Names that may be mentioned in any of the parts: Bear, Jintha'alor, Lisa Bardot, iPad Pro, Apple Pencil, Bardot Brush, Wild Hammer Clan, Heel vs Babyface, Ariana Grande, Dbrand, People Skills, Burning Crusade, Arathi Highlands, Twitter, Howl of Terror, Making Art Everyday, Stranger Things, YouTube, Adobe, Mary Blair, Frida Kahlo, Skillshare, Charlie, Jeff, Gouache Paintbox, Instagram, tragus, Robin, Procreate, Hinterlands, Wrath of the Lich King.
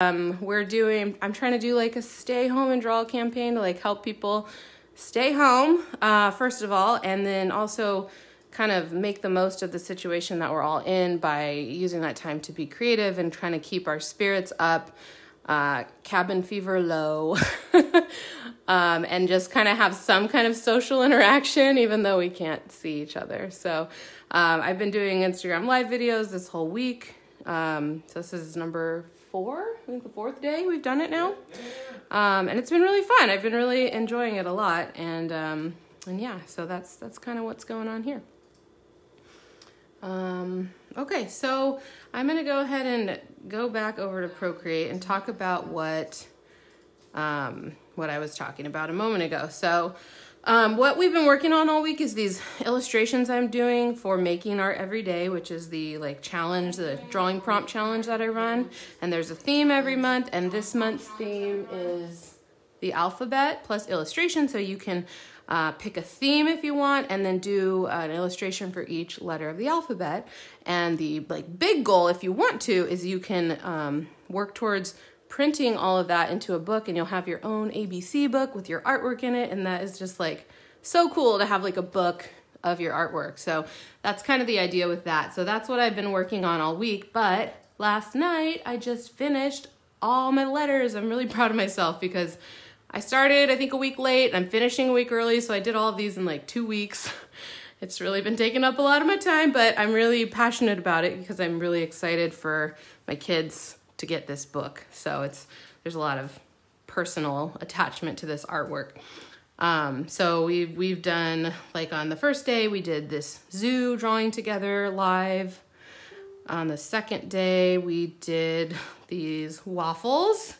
I'm trying to do like a stay home and draw campaign to like help people stay home, first of all, and then also kind of make the most of the situation that we're all in by using that time to be creative and trying to keep our spirits up, cabin fever low, and just kind of have some kind of social interaction even though we can't see each other. So I've been doing Instagram live videos this whole week. So this is number 4, I think the 4th day we've done it now. And it's been really fun. I've been really enjoying it a lot. And yeah, so that's kind of what's going on here. Okay, so I'm going to go ahead and go back over to Procreate and talk about what I was talking about a moment ago. So what we've been working on all week is these illustrations I'm doing for Making Art Every Day, which is the like challenge, the drawing prompt challenge that I run. And there's a theme every month, and this month's theme is the alphabet plus illustration, so you can pick a theme if you want and then do an illustration for each letter of the alphabet. And the like big goal, if you want to, is you can work towards printing all of that into a book, and you'll have your own ABC book with your artwork in it. And that is just like so cool to have like a book of your artwork. So that's kind of the idea with that. So that's what I've been working on all week. But last night I just finished all my letters. I'm really proud of myself because I started, I think, a week late, and I'm finishing a week early, so I did all of these in like 2 weeks. It's really been taking up a lot of my time, but I'm really passionate about it because I'm really excited for my kids to get this book. So there's a lot of personal attachment to this artwork. So we've done, like on the first day, we did this zoo drawing together live. On the second day, we did these waffles.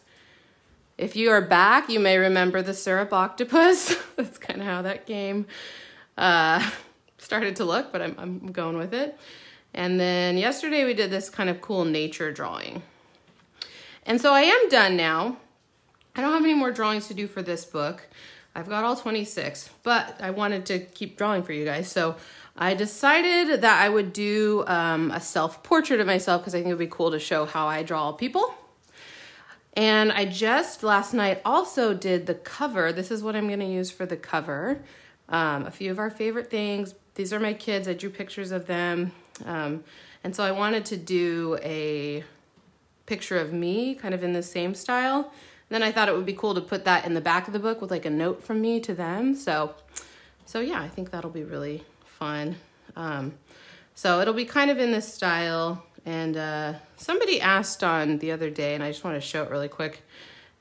If you are back, you may remember the syrup octopus. That's kind of how that game started to look, but I'm going with it. And then yesterday we did this kind of cool nature drawing. And so I am done now. I don't have any more drawings to do for this book. I've got all 26, but I wanted to keep drawing for you guys. So I decided that I would do a self-portrait of myself because I think it'd be cool to show how I draw people. And I just last night also did the cover. This is what I'm going to use for the cover. A few of our favorite things. These are my kids. I drew pictures of them. And so I wanted to do a picture of me kind of in the same style. And then I thought it would be cool to put that in the back of the book with like a note from me to them. So yeah, I think that'll be really fun. So it'll be kind of in this style. And somebody asked on the other day, and I just want to show it really quick.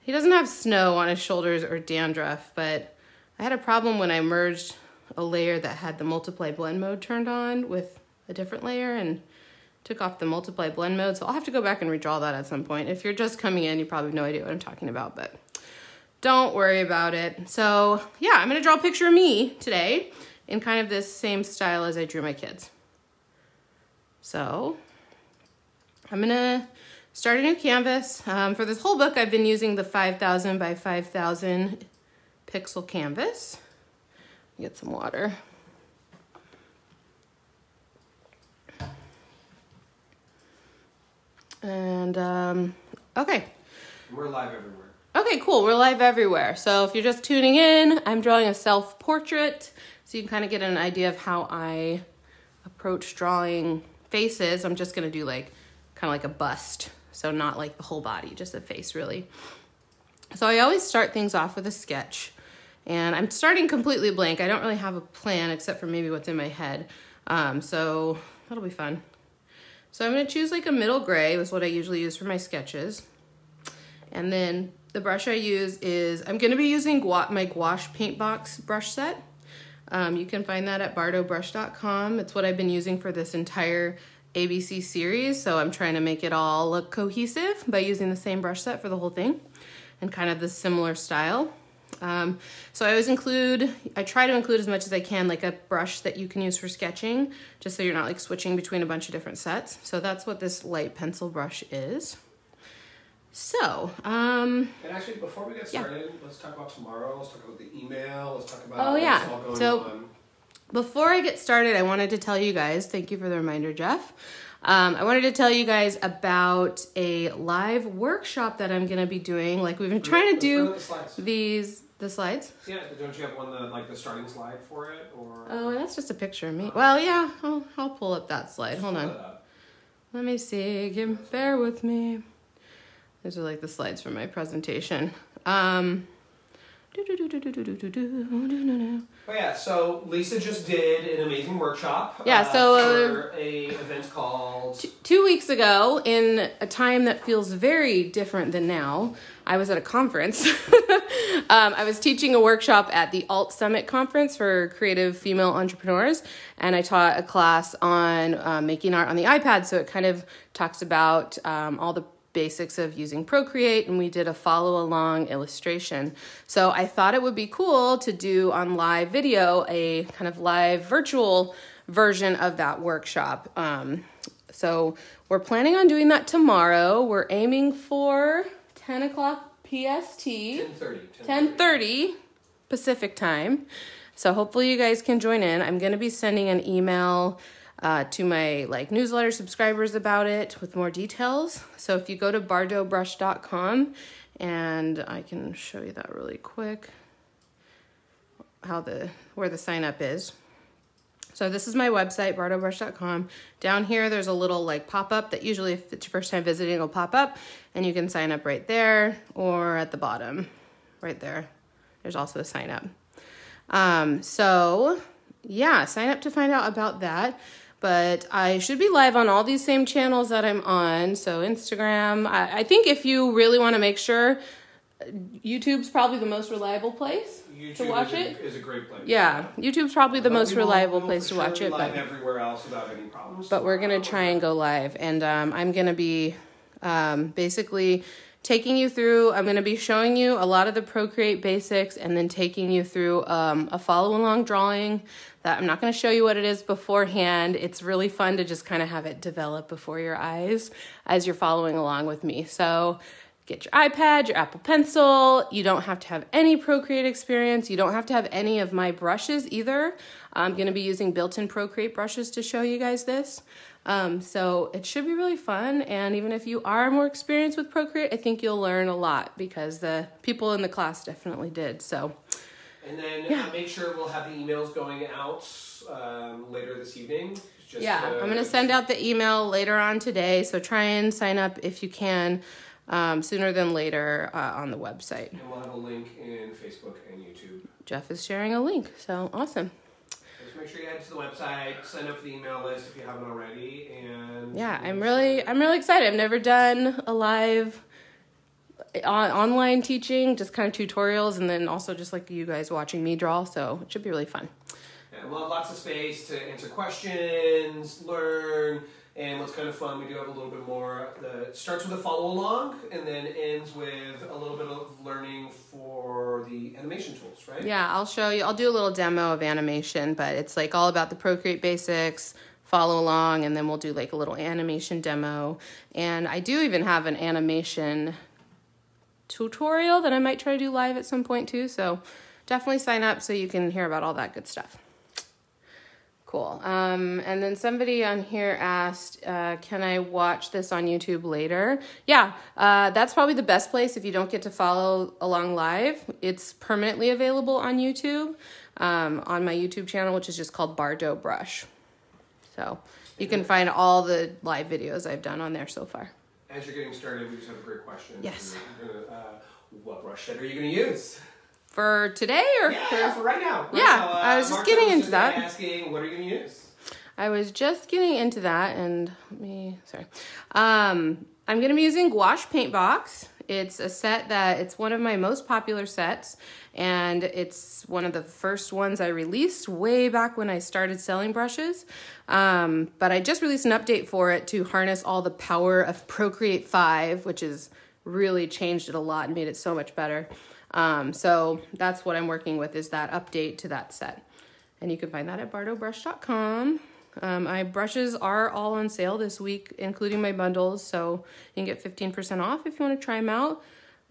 He doesn't have snow on his shoulders or dandruff, but I had a problem when I merged a layer that had the multiply blend mode turned on with a different layer and took off the multiply blend mode. So I'll have to go back and redraw that at some point. If you're just coming in, you probably have no idea what I'm talking about, but don't worry about it. So yeah, I'm going to draw a picture of me today in kind of this same style as I drew my kids. So I'm gonna start a new canvas. For this whole book, I've been using the 5,000 by 5,000 pixel canvas. Get some water. And, okay. We're live everywhere. Okay, cool, we're live everywhere. So if you're just tuning in, I'm drawing a self-portrait, so you can kind of get an idea of how I approach drawing faces. I'm just gonna do like, kind of like a bust, so not like the whole body, just the face really. So I always start things off with a sketch, and I'm starting completely blank. I don't really have a plan except for maybe what's in my head, so that'll be fun. So I'm going to choose like a middle gray, is what I usually use for my sketches. And then the brush I use is, I'm going to be using my Gouache Paintbox brush set. You can find that at bardotbrush.com. It's what I've been using for this entire ABC series, so I'm trying to make it all look cohesive by using the same brush set for the whole thing and kind of the similar style. So I always include, I try to include as much as I can like a brush that you can use for sketching, just so you're not like switching between a bunch of different sets. So that's what this light pencil brush is. So, and actually before we get started, let's talk about tomorrow, let's talk about the email, let's talk about what's all going on. Before I get started, I wanted to tell you guys, thank you for the reminder, Jeff. I wanted to tell you guys about a live workshop that I'm going to be doing. Like, we've been trying to do the slides. Yeah, don't you have one, like the starting slide for it? Or... Oh, that's just a picture of me. Well, yeah, I'll pull up that slide. Hold on. Let me see. Bear with me. These are like the slides from my presentation. Oh yeah, so Lisa just did an amazing workshop. Yeah, so for a event called 2 weeks ago, in a time that feels very different than now. I was at a conference. I was teaching a workshop at the Alt Summit conference for creative female entrepreneurs, and I taught a class on making art on the iPad. So it kind of talks about all the basics of using Procreate, and we did a follow along illustration. So I thought it would be cool to do on live video a kind of live virtual version of that workshop. So we're planning on doing that tomorrow. We're aiming for 10 o'clock PST, 10:30 Pacific time. So hopefully you guys can join in. I'm going to be sending an email to my newsletter subscribers about it with more details. So if you go to bardotbrush.com, and I can show you that really quick, where the sign up is. So this is my website, bardotbrush.com. Down here, there's a little pop-up that usually, if it's your first time visiting, it'll pop up, and you can sign up right there, or at the bottom, right there. There's also a sign up. So yeah, sign up to find out about that. But I should be live on all these same channels that I'm on. So Instagram, I think if you really want to make sure, YouTube's probably the most reliable place to watch it. YouTube is a great place. Yeah, YouTube's probably the most reliable place to watch it. Live everywhere else without any problems. But we're going to try and go live. And I'm going to be basically taking you through, I'm going to be showing you a lot of the Procreate basics, and then taking you through a follow-along drawing that I'm not going to show you what it is beforehand. It's really fun to just kind of have it develop before your eyes as you're following along with me. So get your iPad, your Apple Pencil. You don't have to have any Procreate experience. You don't have to have any of my brushes either. I'm going to be using built-in Procreate brushes to show you guys this. So it should be really fun. And even if you are more experienced with Procreate, I think you'll learn a lot, because the people in the class definitely did. So. And then make sure we'll have the emails going out later this evening. Just I'm going to send out the email later on today. So try and sign up if you can. Sooner than later on the website. And we'll have a link in Facebook and YouTube. Jeff is sharing a link, so awesome. Just make sure you head to the website, sign up for the email list if you haven't already, and yeah, I'm really excited. I've never done a live online teaching, just kind of tutorials, and then also just like you guys watching me draw, so it should be really fun. And we'll have lots of space to answer questions, learn. And what's kind of fun, we do have a little bit more, it starts with a follow-along and then ends with a little bit of learning for the animation tools, right? Yeah, I'll show you, I'll do a little demo of animation, but it's like all about the Procreate basics, follow-along, and then we'll do like a little animation demo. And I do even have an animation tutorial that I might try to do live at some point too, so definitely sign up so you can hear about all that good stuff. Cool. And then somebody on here asked, can I watch this on YouTube later? Yeah, that's probably the best place if you don't get to follow along live. It's permanently available on YouTube, on my YouTube channel, which is just called Bardot Brush. So you can find all the live videos I've done on there so far. As you're getting started, we just have a great question. Yes. What brush set are you going to use? For today or for right now? I was just getting into that. Asking, what are you going to use? I was just getting into that, and let me, sorry. I'm going to be using Gouache Paintbox. It's a set that, it's one of my most popular sets, and it's one of the first ones I released way back when I started selling brushes. But I just released an update for it to harness all the power of Procreate 5, which has really changed it a lot and made it so much better. So that's what I'm working with, is that update to that set. And you can find that at bardotbrush.com. My brushes are all on sale this week, including my bundles. So you can get 15% off if you want to try them out.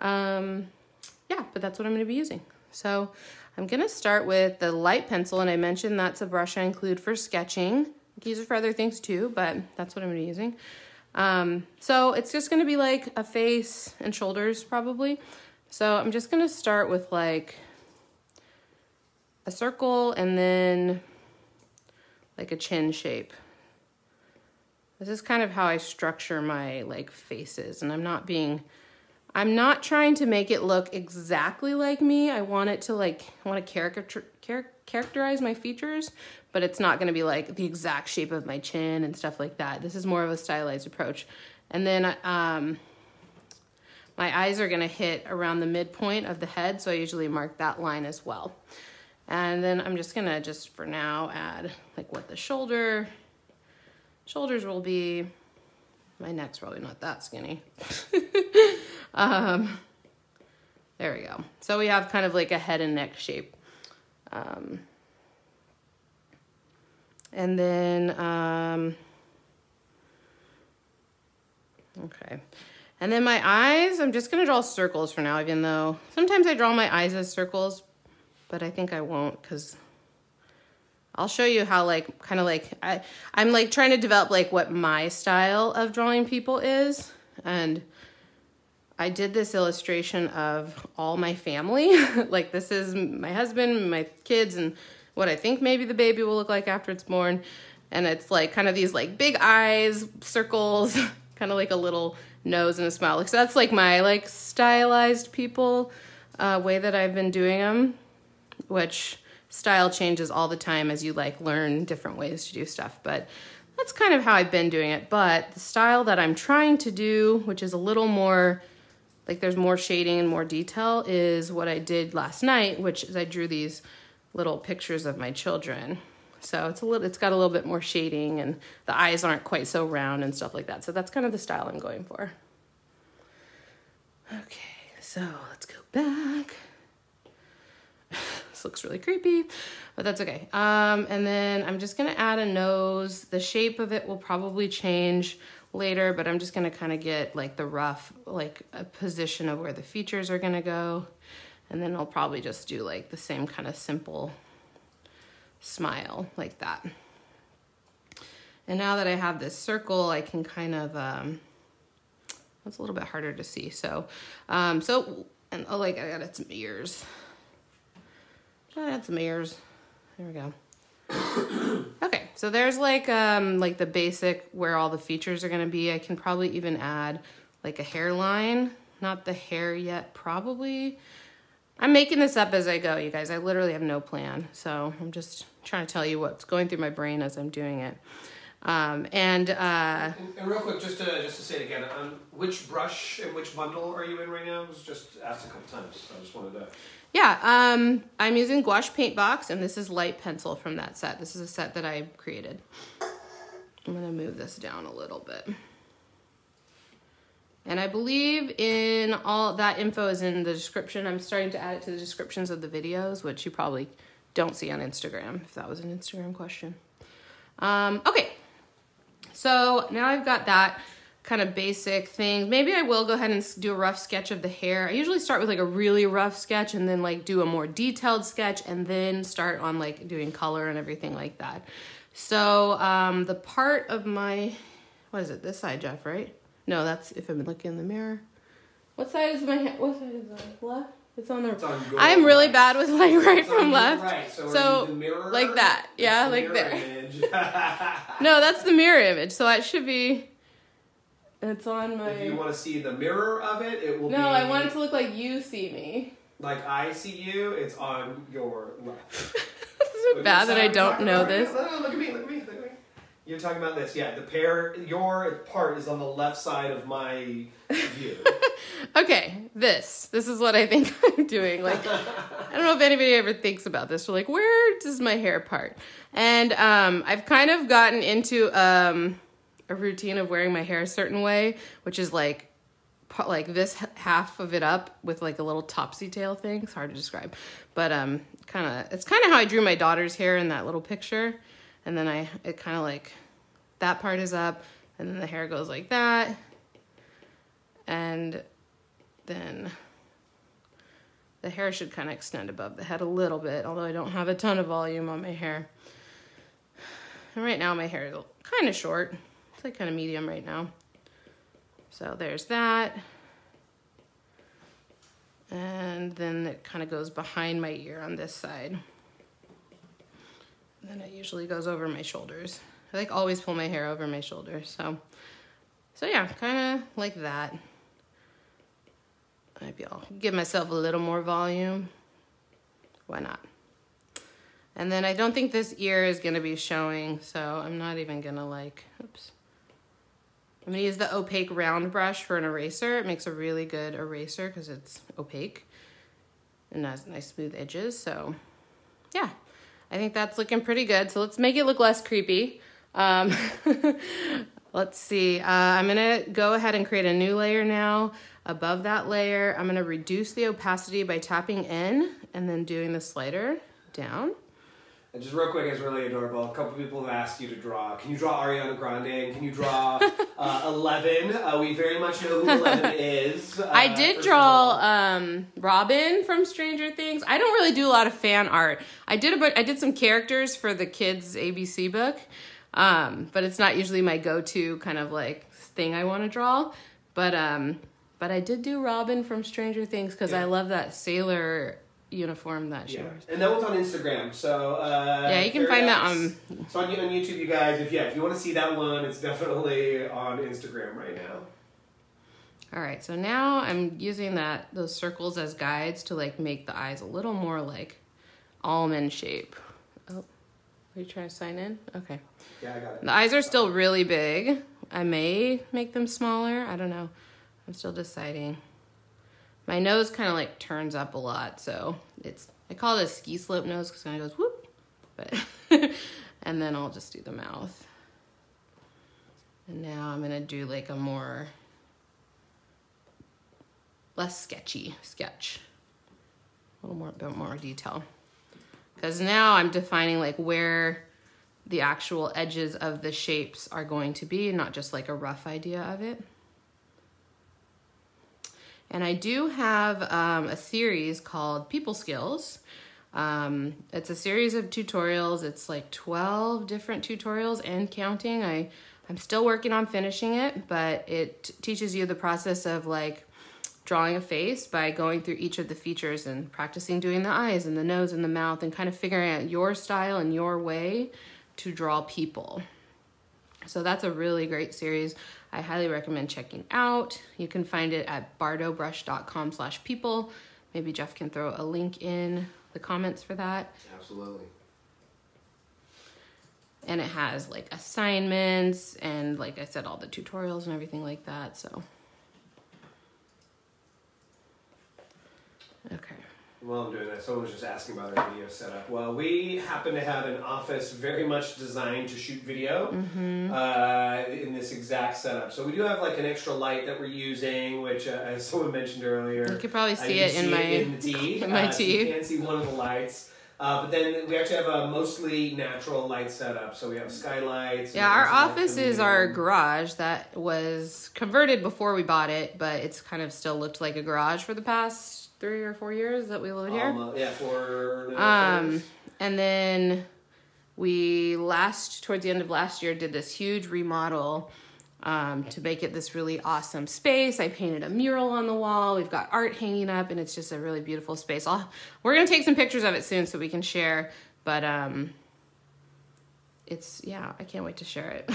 Yeah, but that's what I'm going to be using. So I'm going to start with the light pencil. And I mentioned that's a brush I include for sketching. You can use it for other things too, but that's what I'm gonna be using. So it's just gonna be like a face and shoulders probably. So I'm just gonna start with like a circle and then like a chin shape. This is kind of how I structure my like faces, and I'm not trying to make it look exactly like me. I want it to like, I want to characterize my features, but it's not going to be like the exact shape of my chin and stuff like that. This is more of a stylized approach. And then my eyes are going to hit around the midpoint of the head, so I usually mark that line as well. And then I'm just going to just for now add like what the shoulders will be. My neck's probably not that skinny. There we go. So we have kind of like a head and neck shape. And then, okay. And then my eyes, I'm just gonna draw circles for now, even though sometimes I draw my eyes as circles, but I think I won't, because I'll show you how like, kind of like, I'm like trying to develop like what my style of drawing people is. And I did this illustration of all my family. Like this is my husband, my kids, and what I think maybe the baby will look like after it's born. And it's like kind of these like big eyes, circles, kind of like a little nose and a smile. Like, so that's like my like stylized people way that I've been doing them, which style changes all the time as you like learn different ways to do stuff. But that's kind of how I've been doing it. But the style that I'm trying to do, which is a little more, like there's more shading and more detail, is what I did last night, which is I drew these little pictures of my children. So it's got a little bit more shading and the eyes aren't quite so round and stuff like that. So that's kind of the style I'm going for. Okay, so let's go back. This looks really creepy, but that's okay. And then I'm just gonna add a nose. The shape of it will probably change later, but I'm just gonna kind of get like the rough, like a position of where the features are gonna go. And then I'll probably just do like the same kind of simple smile like that. And now that I have this circle, I can kind of, that's a little bit harder to see. So, and oh, like I gotta add some ears. Gotta add some ears. There we go. Okay, so there's like the basic where all the features are gonna be. I can probably even add like a hairline, not the hair yet, probably. I'm making this up as I go, you guys. I literally have no plan. So I'm just trying to tell you what's going through my brain as I'm doing it. And real quick, just to say it again, which brush and which bundle are you in right now? I was just asked a couple times, so I just wanted to... Yeah, I'm using Gouache Paintbox, and this is light pencil from that set. This is a set that I created. I'm gonna move this down a little bit. And I believe in all that info is in the description. I'm starting to add it to the descriptions of the videos, which you probably don't see on Instagram, if that was an Instagram question. Okay. So now I've got that kind of basic thing. Maybe I will go ahead and do a rough sketch of the hair. I usually start with like a really rough sketch and then like do a more detailed sketch and then start on like doing color and everything like that. So the part of my, what is it? This side, Jeff, right? No, that's if I'm looking in the mirror. What side is my hair? What side is that? Left? It's on the I'm really bad with like right from left. Right. So the mirror, like that. Yeah, like there. Image. No, that's the mirror image. So that should be it's on my If you want to see the mirror of it, it will be No, I want it to look like you see me. Like I see you, it's on your left. It's bad that I don't know this. No, look at me, look at me, look at me. You're talking about this, yeah. The pair, your part is on the left side of my view. Okay, this is what I think I'm doing. Like, I don't know if anybody ever thinks about this. We're like, where does my hair part? And I've kind of gotten into a routine of wearing my hair a certain way, which is like this half of it up with like a little topsy tail thing. It's hard to describe, but it's kind of how I drew my daughter's hair in that little picture. And then it kind of like, that part is up, and then the hair goes like that. And then the hair should kind of extend above the head a little bit, although I don't have a ton of volume on my hair. And right now my hair is kind of short. It's like kind of medium right now. So there's that. And then it kind of goes behind my ear on this side. And then it usually goes over my shoulders. I like always pull my hair over my shoulders. So yeah, kind of like that. Maybe I'll give myself a little more volume. Why not? And then I don't think this ear is gonna be showing, so I'm not even gonna like, oops. I'm gonna use the opaque round brush for an eraser. It makes a really good eraser because it's opaque and has nice smooth edges. So yeah, I think that's looking pretty good. So let's make it look less creepy. Let's see, I'm gonna go ahead and create a new layer now. Above that layer, I'm gonna reduce the opacity by tapping in and then doing the slider down. And just real quick, it's really adorable. A couple people have asked you to draw. Can you draw Ariana Grande? And can you draw Eleven? We very much know who Eleven is. I did draw Robin from Stranger Things. I don't really do a lot of fan art. I did some characters for the kids' ABC book, but it's not usually my go-to kind of like thing I want to draw. But I did do Robin from Stranger Things because yeah. I love that sailor uniform that she wears. And that one's on Instagram, so yeah, you can find that on. So on YouTube, you guys. If you want to see that one, it's definitely on Instagram right now. All right, so now I'm using those circles as guides to like make the eyes a little more like almond shape. Oh, are you trying to sign in? Okay. Yeah, I got it. The eyes are still really big. I may make them smaller. I don't know. I'm still deciding. My nose kind of like turns up a lot, so I call it a ski slope nose because it kind of goes whoop, but and then I'll just do the mouth. And now I'm gonna do like a more, less sketchy sketch. A little more, bit more detail. Because now I'm defining like where the actual edges of the shapes are going to be, not just like a rough idea of it. And I do have a series called People Skills. It's a series of tutorials. It's like 12 different tutorials and counting. I'm still working on finishing it, but it teaches you the process of like drawing a face by going through each of the features and practicing doing the eyes and the nose and the mouth and kind of figuring out your style and your way to draw people. So that's a really great series. I highly recommend checking out. You can find it at bardotbrush.com/people. Maybe Jeff can throw a link in the comments for that. Absolutely. And it has like assignments and like I said, all the tutorials and everything like that, so. Okay. While I'm doing that, someone was just asking about our video setup. Well, we happen to have an office very much designed to shoot video in this exact setup. So we do have like an extra light that we're using, which as someone mentioned earlier. You could probably see it in my tea. So you can see one of the lights. But then we actually have a mostly natural light setup. So we have skylights. Yeah, our office is our garage that was converted before we bought it, but it's kind of still looked like a garage for the past 3 or 4 years that we lived here. Yeah, 4 years. And then we towards the end of last year, did this huge remodel to make it this really awesome space. I painted a mural on the wall. We've got art hanging up, and it's just a really beautiful space. We're going to take some pictures of it soon so we can share, but yeah, I can't wait to share it.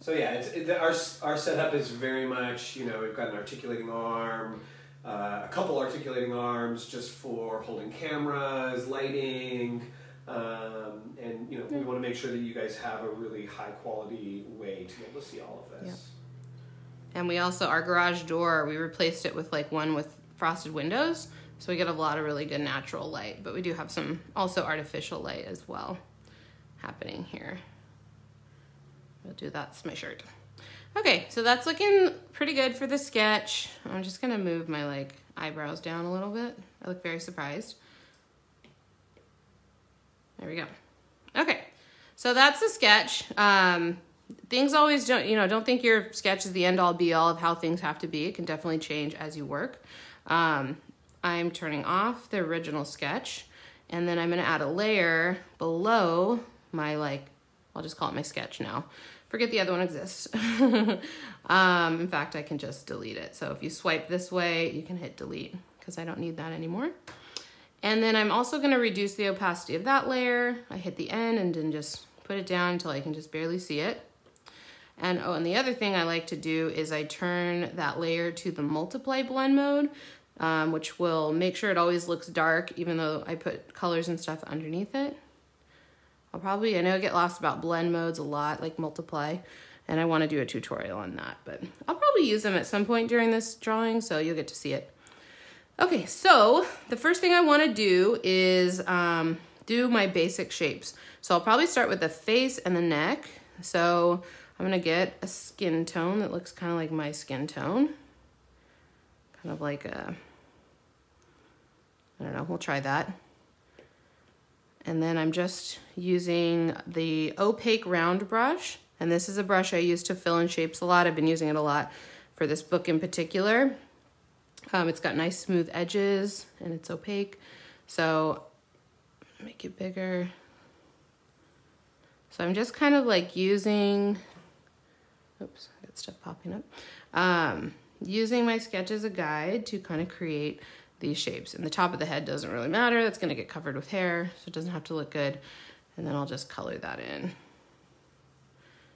So yeah, our setup is very much, we've got an articulating arm, a couple articulating arms just for holding cameras, lighting, and we want to make sure that you guys have a really high quality way to be able to see all of this. Yeah. And we also, our garage door, we replaced it with like one with frosted windows, so we get a lot of really good natural light, but we do have some also artificial light as well happening here. We'll do that, that's my shirt. Okay, so that's looking pretty good for the sketch. I'm just gonna move my like eyebrows down a little bit. I look very surprised. There we go. Okay, so that's the sketch. Things always don't think your sketch is the end all be all of how things have to be. It can definitely change as you work. I'm turning off the original sketch and then I'm gonna add a layer below my like I'll just call it my sketch now. Forget the other one exists. In fact, I can just delete it. So if you swipe this way, you can hit delete because I don't need that anymore. And then I'm also gonna reduce the opacity of that layer. I hit the end and then just put it down until I can just barely see it. And oh, and the other thing I like to do is I turn that layer to the multiply blend mode, which will make sure it always looks dark even though I put colors and stuff underneath it. I'll probably, I know I get lost about blend modes a lot, like multiply, and I want to do a tutorial on that, but I'll probably use them at some point during this drawing, so you'll get to see it. Okay, so the first thing I want to do is do my basic shapes. So I'll probably start with the face and the neck. So I'm gonna get a skin tone that looks kind of like my skin tone. Kind of like a, I don't know, we'll try that. And then I'm just using the opaque round brush. And this is a brush I use to fill in shapes a lot. I've been using it a lot for this book in particular. It's got nice smooth edges and it's opaque. So make it bigger. So I'm just kind of like using, oops, I got stuff popping up. Using my sketch as a guide to kind of create these shapes. And the top of the head doesn't really matter. That's gonna get covered with hair, so it doesn't have to look good. And then I'll just color that in.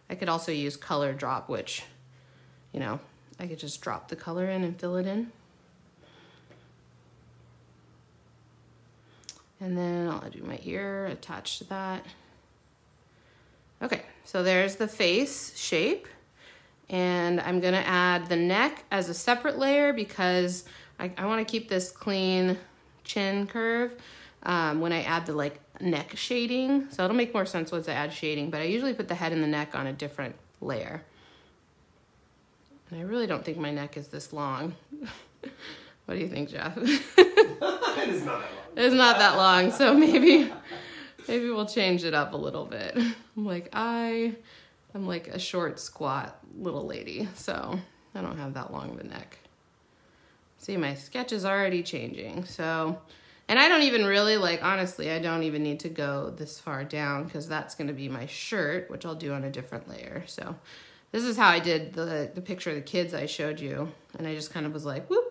I could also use color drop, which, you know, I could just drop the color in and fill it in. And then I'll do my ear attached to that. Okay, so there's the face shape. And I'm gonna add the neck as a separate layer because I wanna keep this clean chin curve when I add the like neck shading. So it'll make more sense once I add shading, but I usually put the head and the neck on a different layer. And I really don't think my neck is this long. What do you think, Jeff? It is not that long. It's not that long, so maybe we'll change it up a little bit. I'm like a short, squat little lady, so I don't have that long of a neck. See, my sketch is already changing, so, and I don't even really, like, honestly, I don't even need to go this far down because that's gonna be my shirt, which I'll do on a different layer. So this is how I did the picture of the kids I showed you, and I just kind of was like, whoop,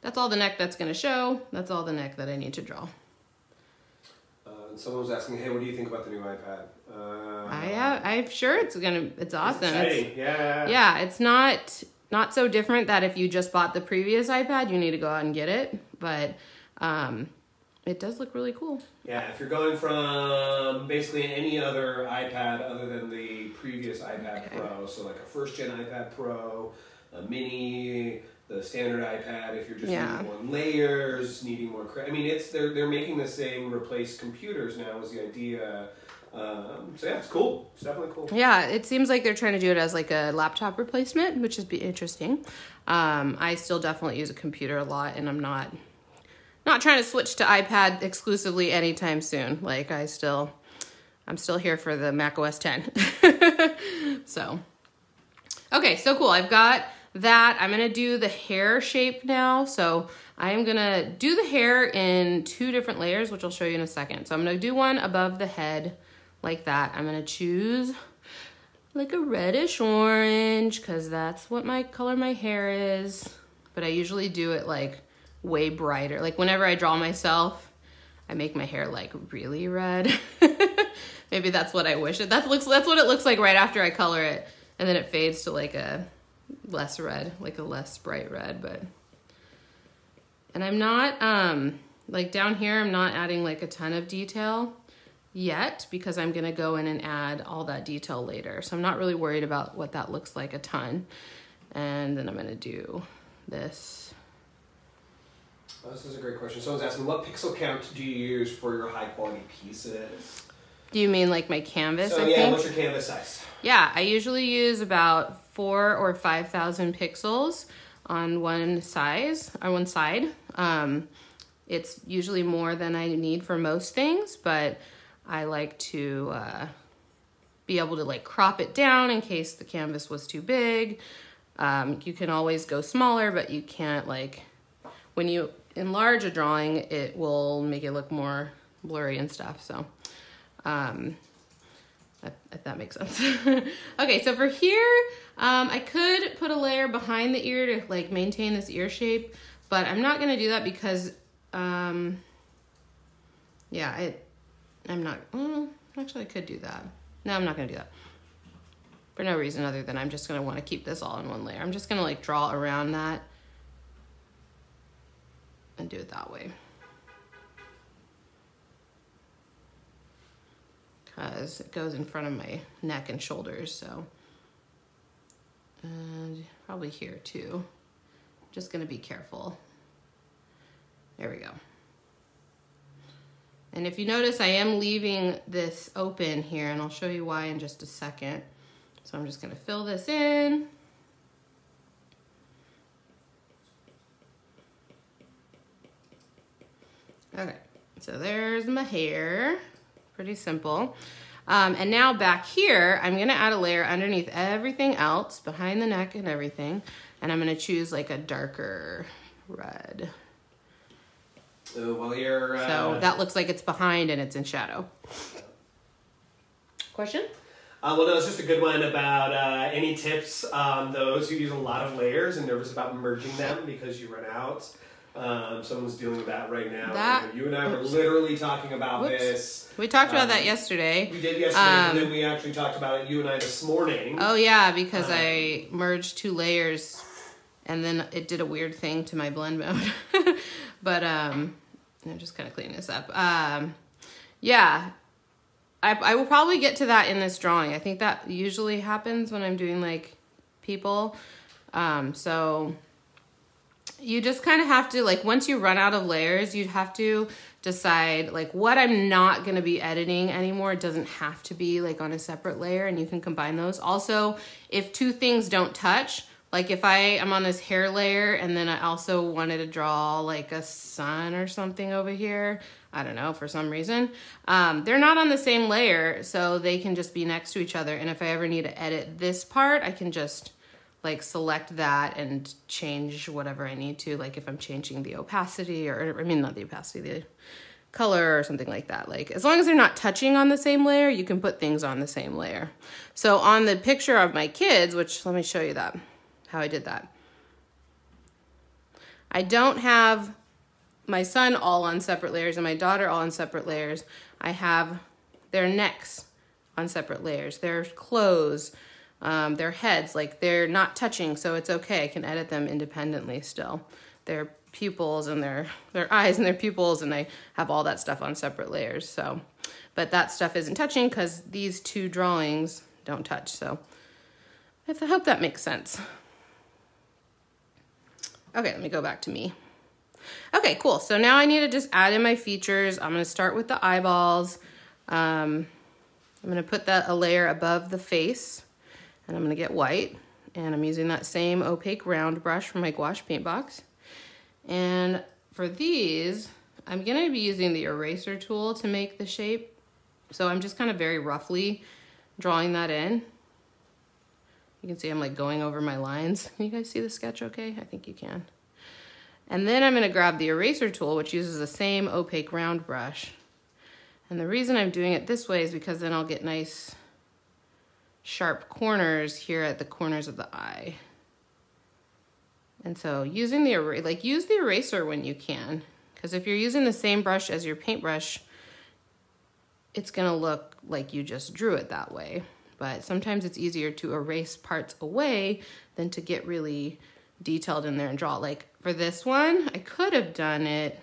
that's all the neck that's gonna show, that's all the neck that I need to draw. Someone was asking, hey, what do you think about the new iPad? I'm sure it's awesome. It's, yeah. Yeah, it's not so different that if you just bought the previous iPad, you need to go out and get it. But it does look really cool. Yeah, if you're going from basically any other iPad other than the previous iPad Pro, so like a first-gen iPad Pro, a mini, the standard iPad, if you're just needing more layers, needing more, I mean, it's they're making this thing replace computers now is the idea. So yeah, it's cool. It's definitely cool. Yeah, it seems like they're trying to do it as like a laptop replacement, which is interesting. I still definitely use a computer a lot, and I'm not trying to switch to iPad exclusively anytime soon. Like I'm still here for the Mac OS X. So, okay, so cool. I've got that. I'm gonna do the hair shape now. So I'm gonna do the hair in two different layers, which I'll show you in a second. So I'm gonna do one above the head like that. I'm gonna choose like a reddish orange because that's what my color my hair is. But I usually do it like way brighter. Like whenever I draw myself, I make my hair like really red. Maybe that's what I wish it. That's what it looks like right after I color it. And then it fades to like a less red, like a less bright red, but. And I'm not, like down here, I'm not adding like a ton of detail yet because I'm gonna go in and add all that detail later. So I'm not really worried about what that looks like a ton. And then I'm gonna do this. Oh, this is a great question. Someone's asking, what pixel count do you use for your high quality pieces? Do you mean like my canvas? So yeah, what's your canvas size? Yeah, I usually use about 4,000 or 5,000 pixels on one side. It's usually more than I need for most things, but I like to be able to like crop it down in case the canvas was too big. You can always go smaller, but you can't like, when you enlarge a drawing, it will make it look more blurry and stuff, so. If that makes sense. Okay, so for here, I could put a layer behind the ear to like maintain this ear shape, but I'm not gonna do that because, yeah, I'm not, actually I could do that. No, I'm not gonna do that. For no reason other than I'm just gonna wanna keep this all in one layer. I'm just gonna like draw around that and do it that way. Because it goes in front of my neck and shoulders, so. And probably here too. Just gonna be careful. There we go. And if you notice, I am leaving this open here, and I'll show you why in just a second. So I'm just gonna fill this in. Okay, so there's my hair. Pretty simple. And now back here, I'm gonna add a layer underneath everything else, behind the neck and everything, and I'm gonna choose like a darker red. So, while you're, so that looks like it's behind and it's in shadow. Question? Well, no, it's just a good one about any tips on those who use a lot of layers and nervous about merging them because you run out. Someone's dealing with that right now. That, you and I were literally talking about this. We talked about that yesterday. We did yesterday, and then we actually talked about it, you and I, this morning. Oh, yeah, because I merged two layers, and then it did a weird thing to my blend mode. But I'm just kind of cleaning this up. Yeah, I will probably get to that in this drawing. I think that usually happens when I'm doing, like, people. So... you just kind of have to, like, once you run out of layers, you'd have to decide, like, what I'm not going to be editing anymore. It doesn't have to be, like, on a separate layer, and you can combine those. Also, if two things don't touch, like, if I am on this hair layer, and then I also wanted to draw, like, a sun or something over here, I don't know, for some reason, they're not on the same layer, so they can just be next to each other, and if I ever need to edit this part, I can just... like select that and change whatever I need to, like if I'm changing the opacity or, I mean, not the opacity, the color or something like that. Like as long as they're not touching on the same layer, you can put things on the same layer. So on the picture of my kids, which let me show you that, how I did that. I don't have my son all on separate layers and my daughter all on separate layers. I have their necks on separate layers, their clothes, their heads, like they're not touching, so it's okay. I can edit them independently still. Their pupils and their eyes and their pupils, and I have all that stuff on separate layers. So, but that stuff isn't touching because these two drawings don't touch. So I hope that makes sense. Okay, let me go back to me. Okay, cool. So now I need to just add in my features. I'm going to start with the eyeballs. I'm going to put that a layer above the face. And I'm gonna get white, and I'm using that same opaque round brush from my gouache paintbox. And for these, I'm gonna be using the eraser tool to make the shape. So I'm just kind of very roughly drawing that in. You can see I'm like going over my lines. Can you guys see the sketch okay? I think you can. And then I'm gonna grab the eraser tool, which uses the same opaque round brush. And the reason I'm doing it this way is because then I'll get nice, sharp corners here at the corners of the eye. And so using the eraser, like use the eraser when you can, because if you're using the same brush as your paintbrush, it's gonna look like you just drew it that way. But sometimes it's easier to erase parts away than to get really detailed in there and draw. Like for this one, I could have done it.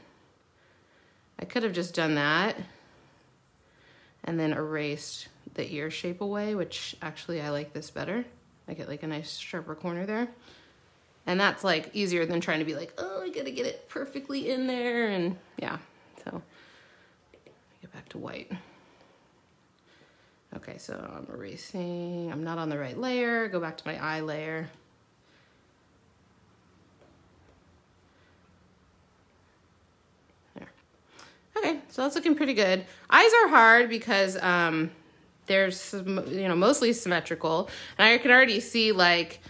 I could have just done that and then erased the ear shape away, which actually I like this better. I get like a nice sharper corner there. And that's like easier than trying to be like, oh, I gotta get it perfectly in there. And yeah, so get back to white. Okay, so I'm erasing, I'm not on the right layer. Go back to my eye layer. There. Okay, so that's looking pretty good. Eyes are hard because, they're, you know, mostly symmetrical, and I can already see like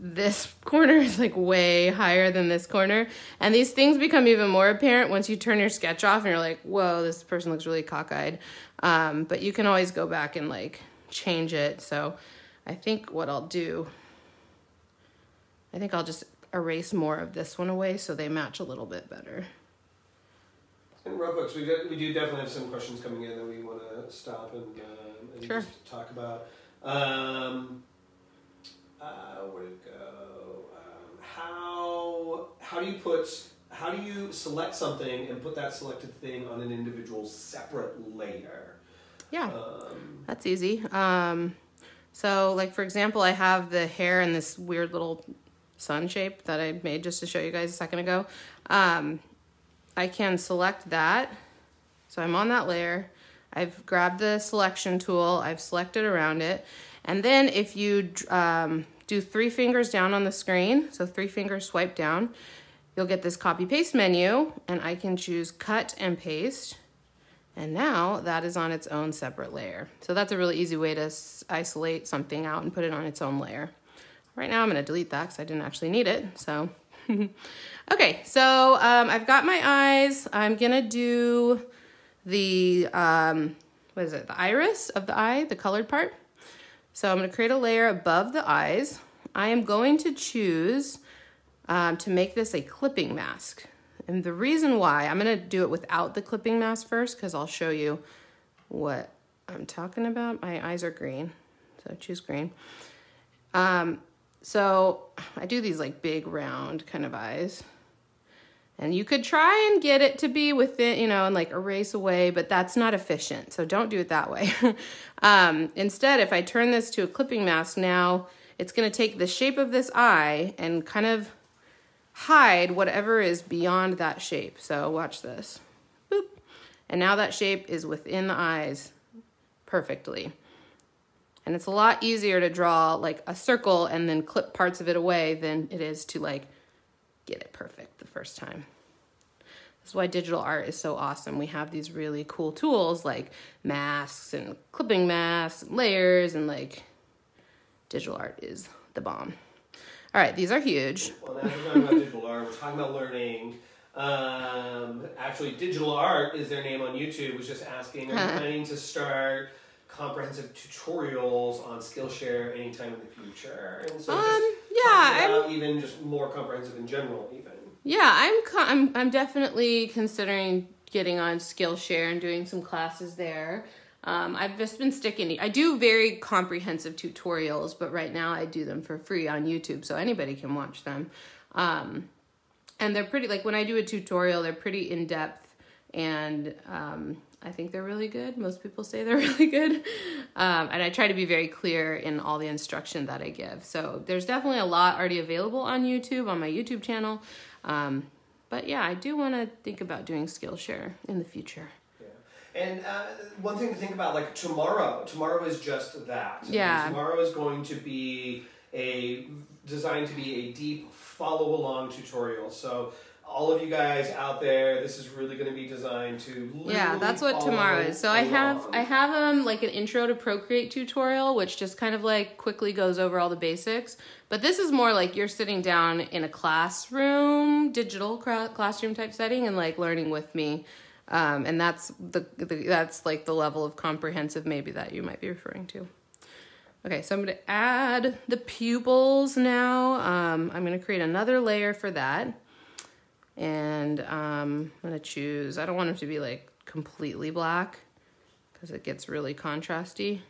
this corner is like way higher than this corner, and these things become even more apparent once you turn your sketch off and you're like, whoa, this person looks really cockeyed. But you can always go back and like change it. So I think what I'll do, I think I'll just erase more of this one away so they match a little bit better. And real quick, so we do definitely have some questions coming in that we want to stop and sure. just talk about. Where did it go? How do you select something and put that selected thing on an individual separate layer? Yeah, that's easy. So like for example, I have the hair in this weird little sun shape that I made just to show you guys a second ago. I can select that. So I'm on that layer. I've grabbed the selection tool. I've selected around it. And then if you do 3 fingers down on the screen, so 3 fingers swipe down, you'll get this copy paste menu, and I can choose cut and paste. And now that is on its own separate layer. So that's a really easy way to isolate something out and put it on its own layer. Right now I'm gonna delete that because I didn't actually need it, so. Okay, so I've got my eyes. I'm gonna do the, what is it? The iris of the eye, the colored part. So I'm gonna create a layer above the eyes. I am going to choose to make this a clipping mask. And the reason why, I'm gonna do it without the clipping mask first because I'll show you what I'm talking about. My eyes are green, so choose green. So I do these like big round kind of eyes, and you could try and get it to be within, you know, and like erase away, but that's not efficient. So don't do it that way. Instead, if I turn this to a clipping mask now, it's gonna take the shape of this eye and kind of hide whatever is beyond that shape. So watch this. Boop. And now that shape is within the eyes perfectly. And it's a lot easier to draw like a circle and then clip parts of it away than it is to like get it perfect the first time. This is why digital art is so awesome. We have these really cool tools like masks and clipping masks, and layers, and like digital art is the bomb. All right, these are huge. Well, now we're talking about digital art, we're talking about learning. Actually, digital art is their name on YouTube. Was just asking, are you planning to start comprehensive tutorials on Skillshare anytime in the future? And so yeah, even just more comprehensive in general, even. Yeah, I'm definitely considering getting on Skillshare and doing some classes there. I've just been sticking. I do very comprehensive tutorials, but right now I do them for free on YouTube, so anybody can watch them. And they're pretty, like when I do a tutorial, they're pretty in depth, and I think they're really good. Most people say they're really good. And I try to be very clear in all the instruction that I give. So there's definitely a lot already available on YouTube, on my YouTube channel. But yeah, I do want to think about doing Skillshare in the future. Yeah. And one thing to think about, like tomorrow is just that. Yeah. And tomorrow is going to be designed to be a deep follow along tutorial. So all of you guys out there, this is really going to be designed to that's what tomorrow is. So I have like an intro to Procreate tutorial, which just kind of like quickly goes over all the basics. But this is more like you're sitting down in a classroom, digital classroom type setting, and like learning with me. And that's that's like the level of comprehensive maybe that you might be referring to. Okay, so I'm going to add the pupils now. I'm going to create another layer for that. And I'm gonna choose, I don't want them to be like completely black because it gets really contrasty.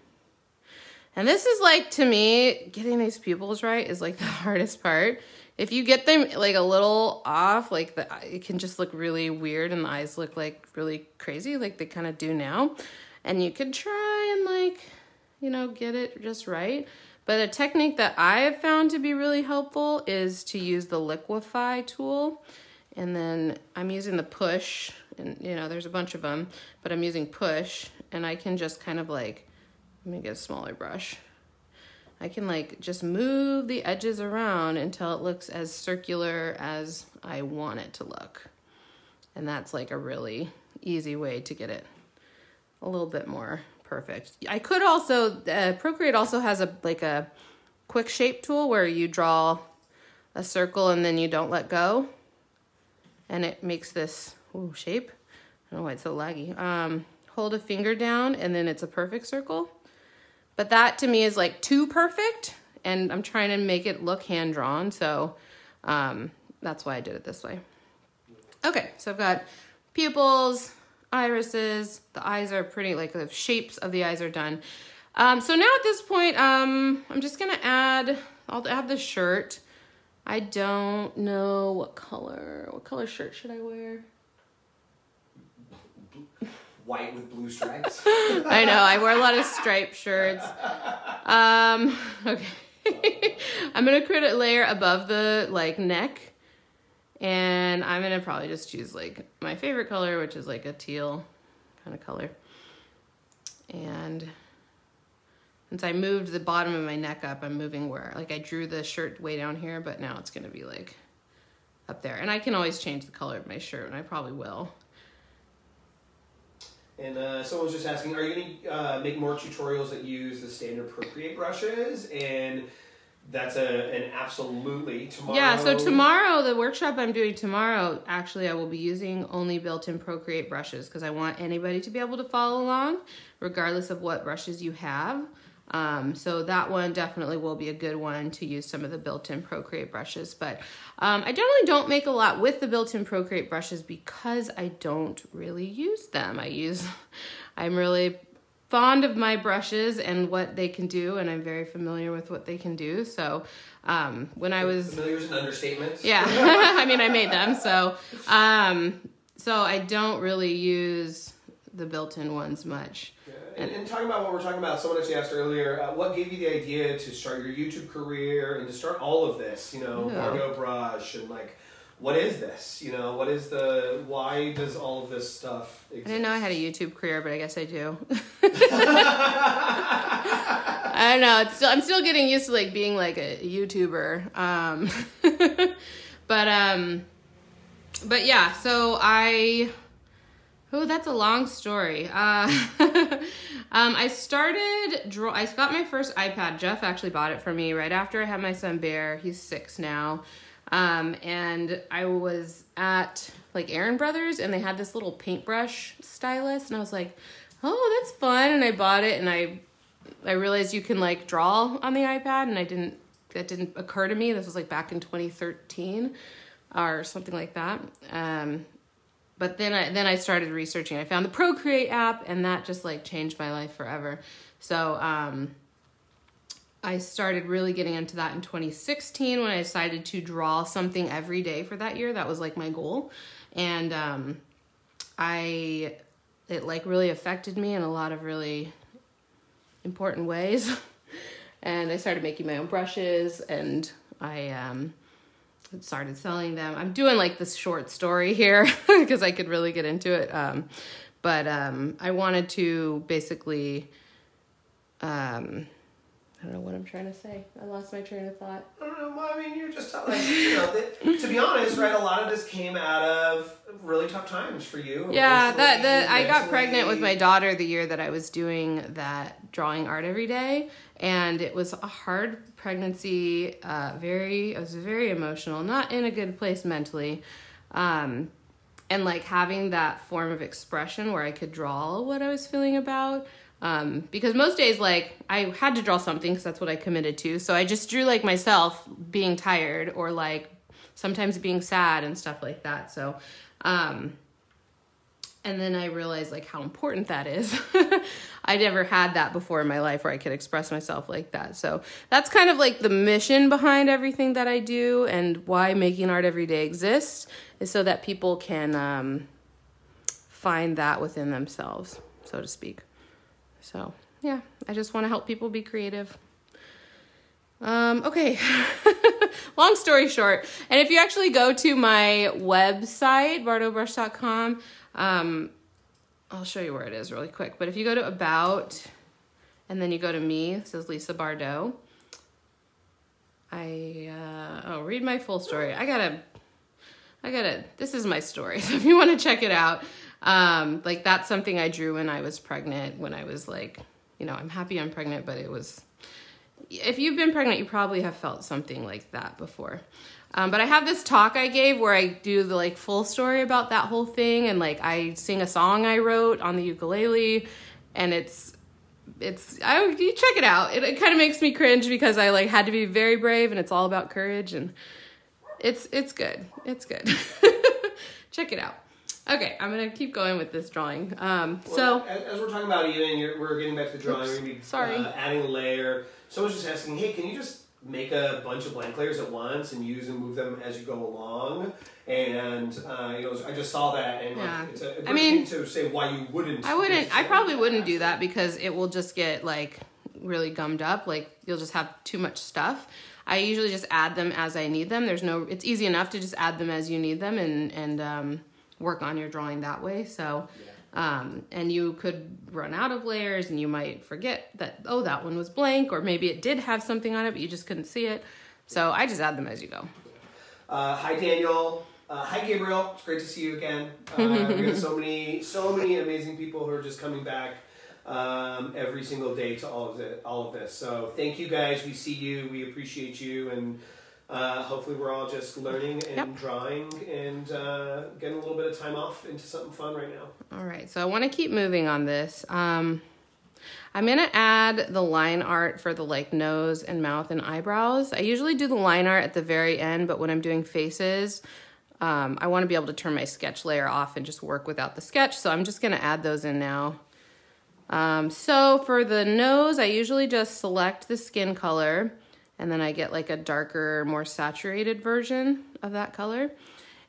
And this is like, to me, getting these pupils right is like the hardest part. If you get them like a little off, like it can just look really weird and the eyes look like really crazy, like they kind of do now. And you could try and like, you know, get it just right. But a technique that I have found to be really helpful is to use the liquify tool. And then I'm using the push, and you know, there's a bunch of them, but I'm using push, and I can just kind of like, let me get a smaller brush. I can like just move the edges around until it looks as circular as I want it to look. And that's like a really easy way to get it a little bit more perfect. I could also, Procreate also has a quick shape tool where you draw a circle and then you don't let go. And it makes this shape. I don't know why it's so laggy. Hold a finger down, and then it's a perfect circle. But that to me is like too perfect, and I'm trying to make it look hand-drawn, so that's why I did it this way. Okay, so I've got pupils, irises, the eyes are pretty, like the shapes of the eyes are done. So now at this point, I'm just gonna add, I'll add the shirt. I don't know what color shirt should I wear? White with blue stripes. I know, I wear a lot of striped shirts. Okay. I'm gonna create a layer above the like neck, and I'm gonna probably just choose like my favorite color, which is like a teal kind of color. And since I moved the bottom of my neck up, I'm moving where, like I drew the shirt way down here, but now it's gonna be like up there. And I can always change the color of my shirt, and I probably will. And someone's just asking, are you going to make more tutorials that use the standard Procreate brushes? And that's an absolutely tomorrow. Yeah, so tomorrow, the workshop I'm doing tomorrow, actually I will be using only built-in Procreate brushes, because I want anybody to be able to follow along regardless of what brushes you have. So that one definitely will be a good one to use some of the built-in Procreate brushes. But I generally don't make a lot with the built-in Procreate brushes because I don't really use them. I'm really fond of my brushes and what they can do, and I'm very familiar with what they can do. So when I was... Familiar is an understatement. Yeah. I mean, I made them. So, so I don't really use the built-in ones much. Yeah. And talking about what we're talking about, someone actually asked earlier, what gave you the idea to start your YouTube career and to start all of this, you know, Bardot Brush, and like, what is this? You know, what is the, why does all of this stuff exist? I didn't know I had a YouTube career, but I guess I do. I don't know. It's still, I'm still getting used to like being like a YouTuber. But yeah, so I... Oh, that's a long story. I started draw. I got my first iPad. Jeff actually bought it for me right after I had my son Bear. He's 6 now. And I was at like Aaron Brothers, and they had this little paintbrush stylus, and I was like, oh, that's fun. And I bought it, and I realized you can like draw on the iPad, and that didn't occur to me. This was like back in 2013 or something like that. But then I started researching. I found the Procreate app, and that just like changed my life forever. So I started really getting into that in 2016 when I decided to draw something every day for that year. That was like my goal. And it like really affected me in a lot of really important ways. And I started making my own brushes, and I started selling them. I'm doing like this short story here because I could really get into it. I wanted to basically, I don't know what I'm trying to say. I lost my train of thought. I don't know. Well, I mean, you're just like, you know, to be honest, right? A lot of this came out of really tough times for you. Yeah. I got pregnant with my daughter the year that I was doing that drawing art every day. And it was a hard pregnancy, I was very emotional, not in a good place mentally. And like having that form of expression where I could draw what I was feeling about, because most days, like I had to draw something because that's what I committed to. So I just drew like myself being tired, or like sometimes being sad and stuff like that. So, and then I realized like how important that is. I never had that before in my life where I could express myself like that. So that's kind of like the mission behind everything that I do, and why making art every day exists, is so that people can find that within themselves, so to speak. So yeah, I just want to help people be creative. Okay, long story short. And if you actually go to my website, bardotbrush.com, I'll show you where it is really quick, but if you go to about, and then you go to me, it says Lisa Bardot. Oh, read my full story. This is my story. So if you want to check it out, like that's something I drew when I was pregnant, when I was like, you know, I'm happy I'm pregnant, but it was, if you've been pregnant, you probably have felt something like that before. But I have this talk I gave where I do the like full story about that whole thing, and like I sing a song I wrote on the ukulele, and it's you check it out. It kind of makes me cringe because I like had to be very brave, and it's all about courage, and it's good. It's good. Check it out. Okay, I'm gonna keep going with this drawing. Well, so as we're talking about eating, we're getting back to the drawing. Oops, we're gonna be adding a layer. Someone's just asking, hey, can you just make a bunch of blank layers at once and use and move them as you go along? And you know, I just saw that, and yeah. It's a good thing to say why you wouldn't. I probably wouldn't do that because it will just get like really gummed up. Like you'll just have too much stuff. I usually just add them as I need them. There's no, it's easy enough to just add them as you need them and work on your drawing that way. So, yeah. And you could run out of layers and you might forget that, oh, that one was blank, or maybe it did have something on it, but you just couldn't see it. So I just add them as you go. Hi, Daniel. Hi, Gabriel. It's great to see you again. We have so many amazing people who are just coming back every single day to all of this. So thank you guys. We see you. We appreciate you, and hopefully we're all just learning and drawing and getting a little bit of time off into something fun right now. All right. So I want to keep moving on this. I'm going to add the line art for the like nose and mouth and eyebrows. I usually do the line art at the very end, but when I'm doing faces, I want to be able to turn my sketch layer off and just work without the sketch. So I'm just going to add those in now. So for the nose, I usually just select the skin color, and then I get like a darker, more saturated version of that color.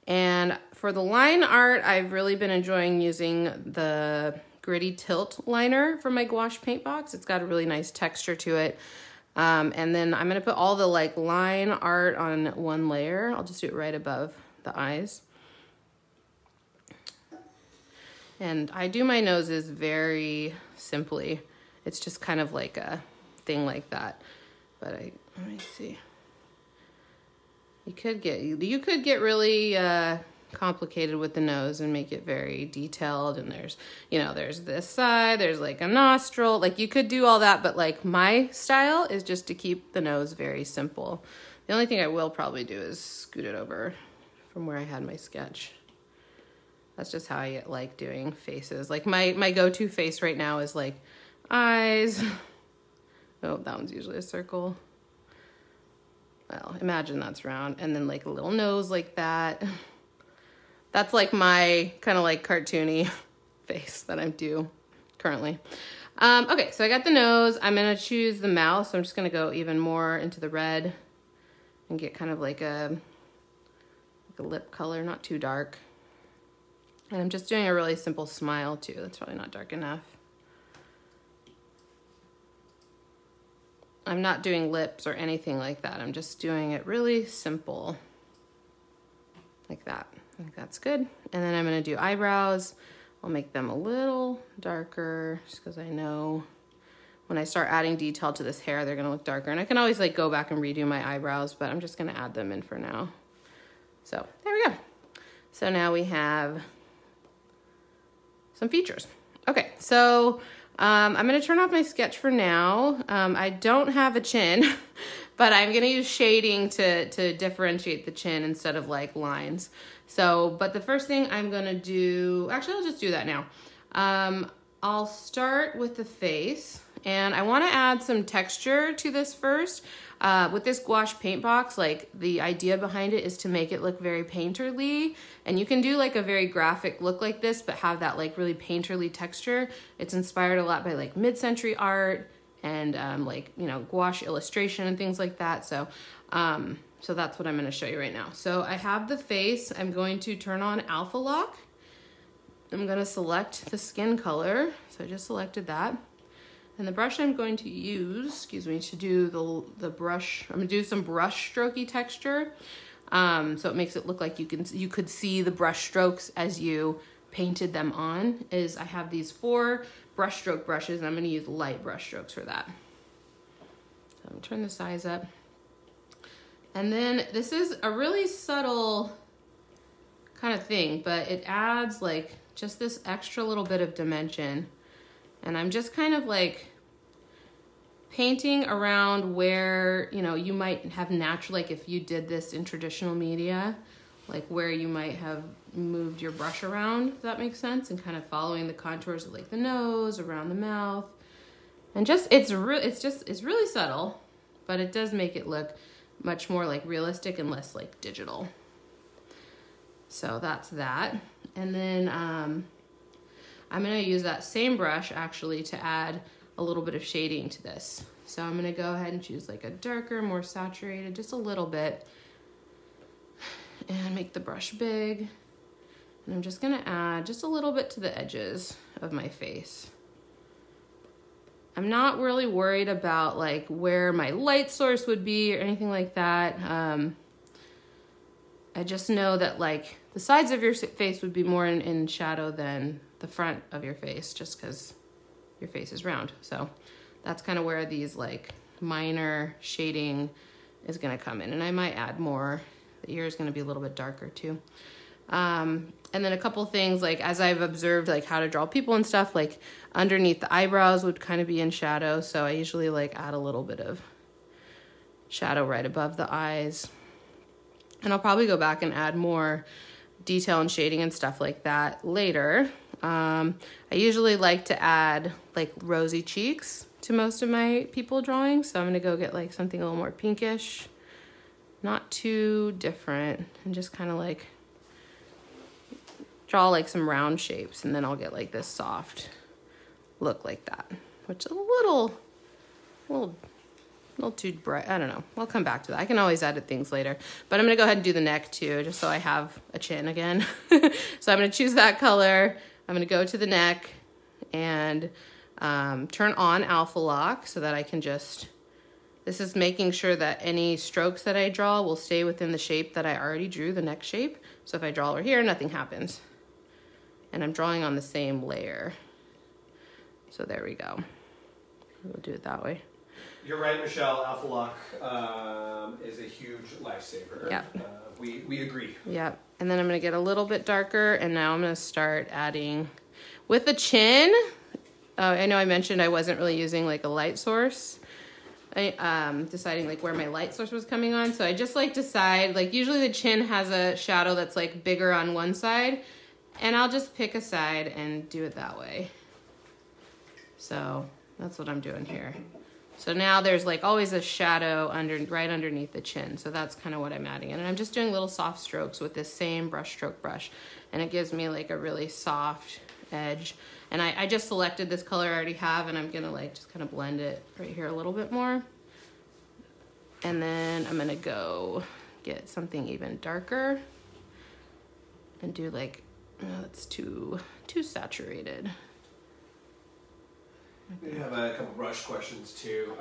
And for the line art, I've really been enjoying using the Gritty Tilt liner from my Gouache Paintbox. It's got a really nice texture to it. And then I'm gonna put all the like line art on one layer. I'll just do it right above the eyes. And I do my noses very simply. It's just kind of like a thing like that. But let me see. You could get really complicated with the nose and make it very detailed. And there's, you know, there's this side, there's like a nostril. Like you could do all that, but like my style is just to keep the nose very simple. The only thing I will probably do is scoot it over from where I had my sketch. That's just how I like doing faces. Like my go-to face right now is like eyes. Oh, that one's usually a circle. Well, imagine that's round. And then like a little nose like that. That's like my kind of like cartoony face that I do currently. Okay, so I got the nose. I'm gonna choose the mouth. So I'm just gonna go even more into the red and get kind of like a lip color, not too dark. And I'm just doing a really simple smile too. That's probably not dark enough. I'm not doing lips or anything like that. I'm just doing it really simple like that. I think that's good. And then I'm gonna do eyebrows. I'll make them a little darker just because I know when I start adding detail to this hair, they're gonna look darker. And I can always like go back and redo my eyebrows, but I'm just gonna add them in for now. So there we go. So now we have some features. Okay, so I'm gonna turn off my sketch for now. I don't have a chin, but I'm gonna use shading to differentiate the chin instead of like lines. So, but the first thing I'm gonna do, actually I'll just do that now. I'll start with the face, and I wanna add some texture to this first. With this gouache paint box, like the idea behind it is to make it look very painterly, and you can do like a very graphic look like this, but have that like really painterly texture. It's inspired a lot by like mid-century art and like, you know, gouache illustration and things like that. So, so that's what I'm going to show you right now. So I have the face. I'm going to turn on Alpha Lock. I'm going to select the skin color. So I just selected that. And the brush I'm going to use, excuse me, to do the brush, I'm gonna do some brush strokey texture. So it makes it look like you could see the brush strokes as you painted them on, is I have these 4 brush stroke brushes, and I'm gonna use light brush strokes for that. So I'm gonna turn the size up. And then this is a really subtle kind of thing, but it adds like just this extra little bit of dimension. And I'm just kind of like painting around where, you know, you might have natural, like if you did this in traditional media, like where you might have moved your brush around, if that makes sense, and kind of following the contours of like the nose, around the mouth, And just, it's really subtle, but it does make it look much more like realistic and less like digital. So that's that. And then I'm gonna use that same brush actually to add a little bit of shading to this. So I'm gonna go ahead and choose like a darker, more saturated, just a little bit, and make the brush big. And I'm just gonna add just a little bit to the edges of my face. I'm not really worried about like where my light source would be or anything like that. I just know that like the sides of your face would be more in shadow than the front of your face, just because your face is round. So that's kind of where these like minor shading is gonna come in. And I might add more. The ear is gonna be a little bit darker too. And then a couple things, like as I've observed like how to draw people and stuff, like underneath the eyebrows would kind of be in shadow, so I usually like add a little bit of shadow right above the eyes. And I'll probably go back and add more detail and shading and stuff like that later. I usually like to add like rosy cheeks to most of my people drawings, so I'm gonna go get like something a little more pinkish, not too different, and just kind of like draw like some round shapes, and then I'll get like this soft look like that, which is a little too bright. I don't know. I'll come back to that. I can always edit things later, but I'm going to go ahead and do the neck too, just so I have a chin again. So I'm going to choose that color. I'm going to go to the neck and turn on alpha lock so that I can just, this is making sure that any strokes that I draw will stay within the shape that I already drew, the neck shape. So if I draw over here, nothing happens. And I'm drawing on the same layer. So there we go. We'll do it that way. You're right, Michelle. Alpha Lock is a huge lifesaver. Yep. We agree. Yep. And then I'm going to get a little bit darker, and now I'm going to start adding with the chin. I know I mentioned I wasn't really using like a light source. Deciding like where my light source was coming on. So I just like decide, like usually the chin has a shadow that's like bigger on one side, and I'll just pick a side and do it that way. So that's what I'm doing here. So now there's like always a shadow right underneath the chin. So that's kind of what I'm adding in. And I'm just doing little soft strokes with this same brush. And it gives me like a really soft edge. And I just selected this color I already have, and I'm gonna like just kind of blend it right here a little bit more. And then I'm gonna go get something even darker and do like, oh, that's too saturated. We have a couple brush questions too.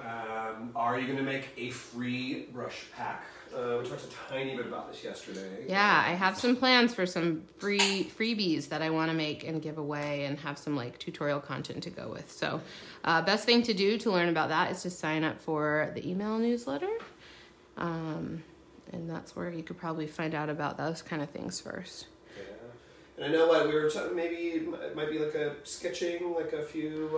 Are you going to make a free brush pack? We talked a tiny bit about this yesterday. Yeah, I have some plans for some freebies that I want to make and give away, and have some like tutorial content to go with. So best thing to do to learn about that is to sign up for the email newsletter. And that's where you could probably find out about those kind of things first. And I know what we were talking, maybe it might be like a sketching, like a few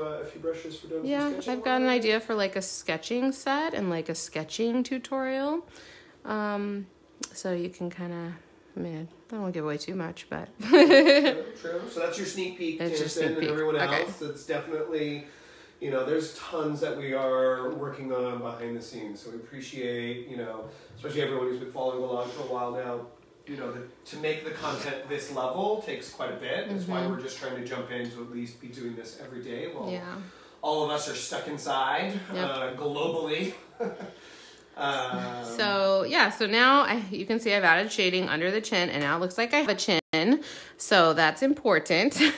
brushes for doing some sketching. Yeah, I've got an idea for like a sketching set and like a sketching tutorial. So you can kind of, I mean, I don't want to give away too much, but. True. So that's your sneak peek, Jason, and everyone else. Okay. It's definitely, you know, there's tons that we are working on behind the scenes. So we appreciate, you know, especially everyone who's been following along for a while now. You know, to make the content this level takes quite a bit. That's why we're just trying to jump in to at least be doing this every day while all of us are stuck inside globally. So, yeah, so now you can see I've added shading under the chin, and now it looks like I have a chin. So that's important. And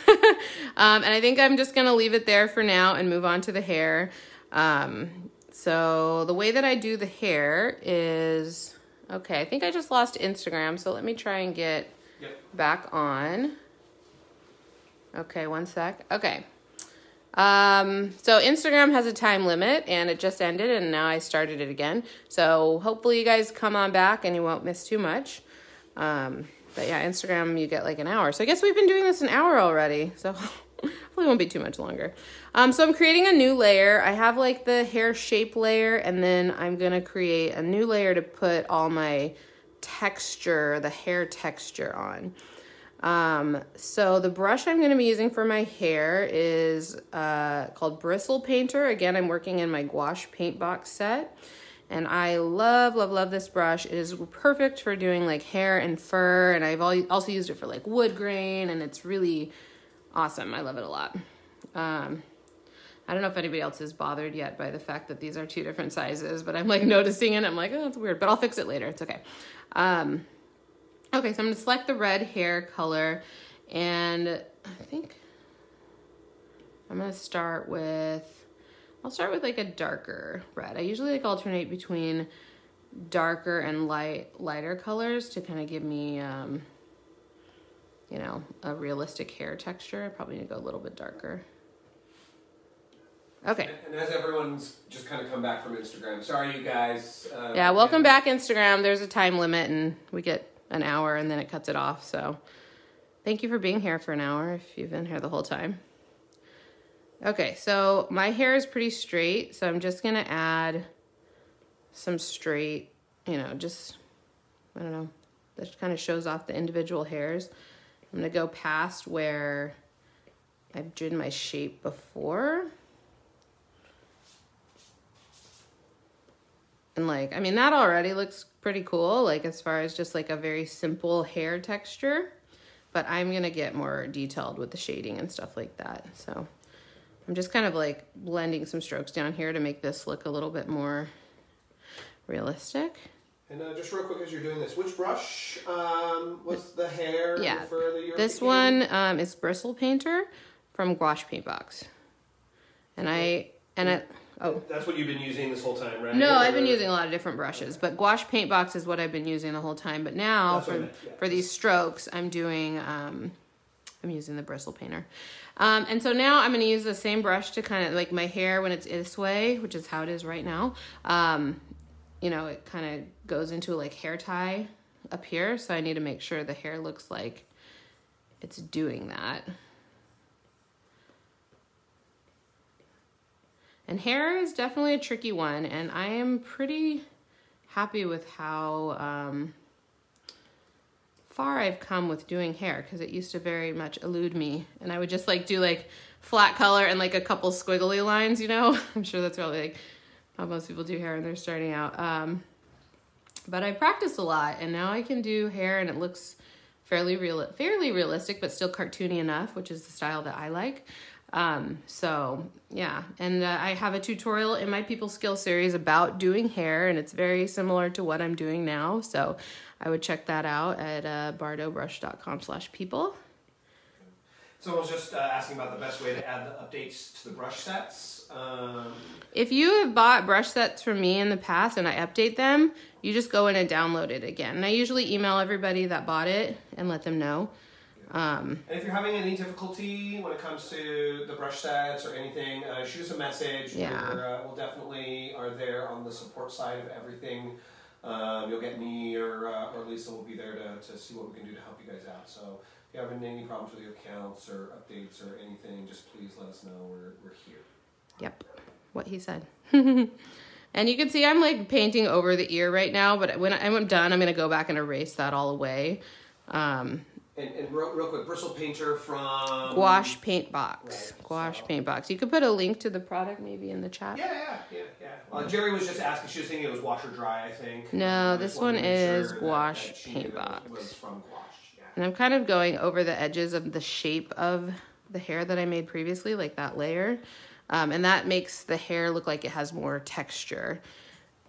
I think I'm just going to leave it there for now and move on to the hair. So the way that I do the hair is... Okay, I think I just lost Instagram, so let me try and get back on. Okay, one sec. Okay. So Instagram has a time limit, and it just ended, and now I started it again. So hopefully you guys come on back, and you won't miss too much. But yeah, Instagram, you get like an hour. So I guess we've been doing this an hour already, so hopefully it won't be too much longer. So I'm creating a new layer. I have like the hair shape layer, and then I'm gonna create a new layer to put all my texture, the hair texture on. So the brush I'm going to be using for my hair is called Bristle Painter. Again, I'm working in my Gouache Paintbox set. And I love, love, love this brush. It is perfect for doing like hair and fur. And I've also used it for like wood grain, and it's really awesome. I love it a lot. I don't know if anybody else is bothered yet by the fact that these are two different sizes, but I'm like noticing it. I'm like, oh, it's weird, but I'll fix it later. It's okay. Okay, so I'm gonna select the red hair color, and I think I'm gonna start with, I'll start with like a darker red. I usually like alternate between darker and lighter colors to kind of give me, you know, a realistic hair texture. I probably need to go a little bit darker. Okay. And as everyone's just kind of come back from Instagram, sorry you guys. Yeah, welcome back Instagram. There's a time limit, and we get an hour and then it cuts it off. So thank you for being here for an hour if you've been here the whole time. Okay, so my hair is pretty straight, so I'm just gonna add some straight, you know, just, I don't know, that kind of shows off the individual hairs. I'm gonna go past where I did my shape before. And like, I mean, that already looks pretty cool, like as far as just like a very simple hair texture, but I'm gonna get more detailed with the shading and stuff like that. So I'm just kind of like blending some strokes down here to make this look a little bit more realistic. And just real quick as you're doing this, which brush was the hair? Yeah, and fur that you're this picking? One is Bristle Painter from Gouache Paintbox. And okay. Oh. That's what you've been using this whole time, right? No, I've been using a lot of different brushes, but Gouache Paintbox is what I've been using the whole time. But now for these strokes, I'm doing, I'm using the Bristle Painter. And so now I'm going to use the same brush to kind of like my hair when it's this way, which is how it is right now. You know, it kind of goes into like hair tie up here. So I need to make sure the hair looks like it's doing that. And hair is definitely a tricky one, and I am pretty happy with how far I've come with doing hair, because it used to very much elude me, and I would just like do like flat color and like a couple squiggly lines, you know? I'm sure that's probably like how most people do hair when they're starting out. But I practiced a lot, and now I can do hair, and it looks fairly realistic, but still cartoony enough, which is the style that I like. So yeah, and I have a tutorial in my people skill series about doing hair, and it's very similar to what I'm doing now. So I would check that out at bardotbrush.com/people. So I was just asking about the best way to add the updates to the brush sets. If you have bought brush sets from me in the past and I update them, you just go in and download it again. And I usually email everybody that bought it and let them know. And if you're having any difficulty when it comes to the brush sets or anything, shoot us a message. Yeah. We'll definitely are there on the support side of everything. You'll get me or Lisa will be there to see what we can do to help you guys out. So if you have any problems with your accounts or updates or anything, just please let us know. We're here. Yep. What he said. And you can see I'm like painting over the ear right now, but when I'm done, I'm going to go back and erase that all away. And real quick, Bristle Painter from Gouache Paintbox. Right, Gouache Paintbox. You could put a link to the product maybe in the chat. Yeah. Jerry was just asking. She was thinking it was wash or dry, I think. No, this one is Gouache Paintbox. Was from Gouache. Yeah. And I'm kind of going over the edges of the shape of the hair that I made previously, like that layer, and that makes the hair look like it has more texture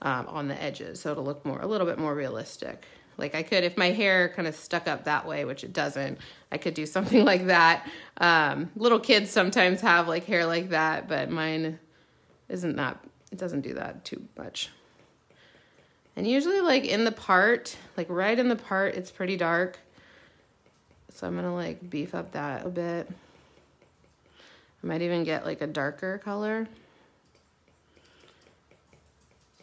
on the edges, so it'll look more a little bit more realistic. Like I could, if my hair kind of stuck up that way, which it doesn't, I could do something like that. Little kids sometimes have like hair like that, but mine isn't that, it doesn't do that too much. And usually like in the part, like right in the part, it's pretty dark. So I'm gonna like beef up that a bit. I might even get like a darker color.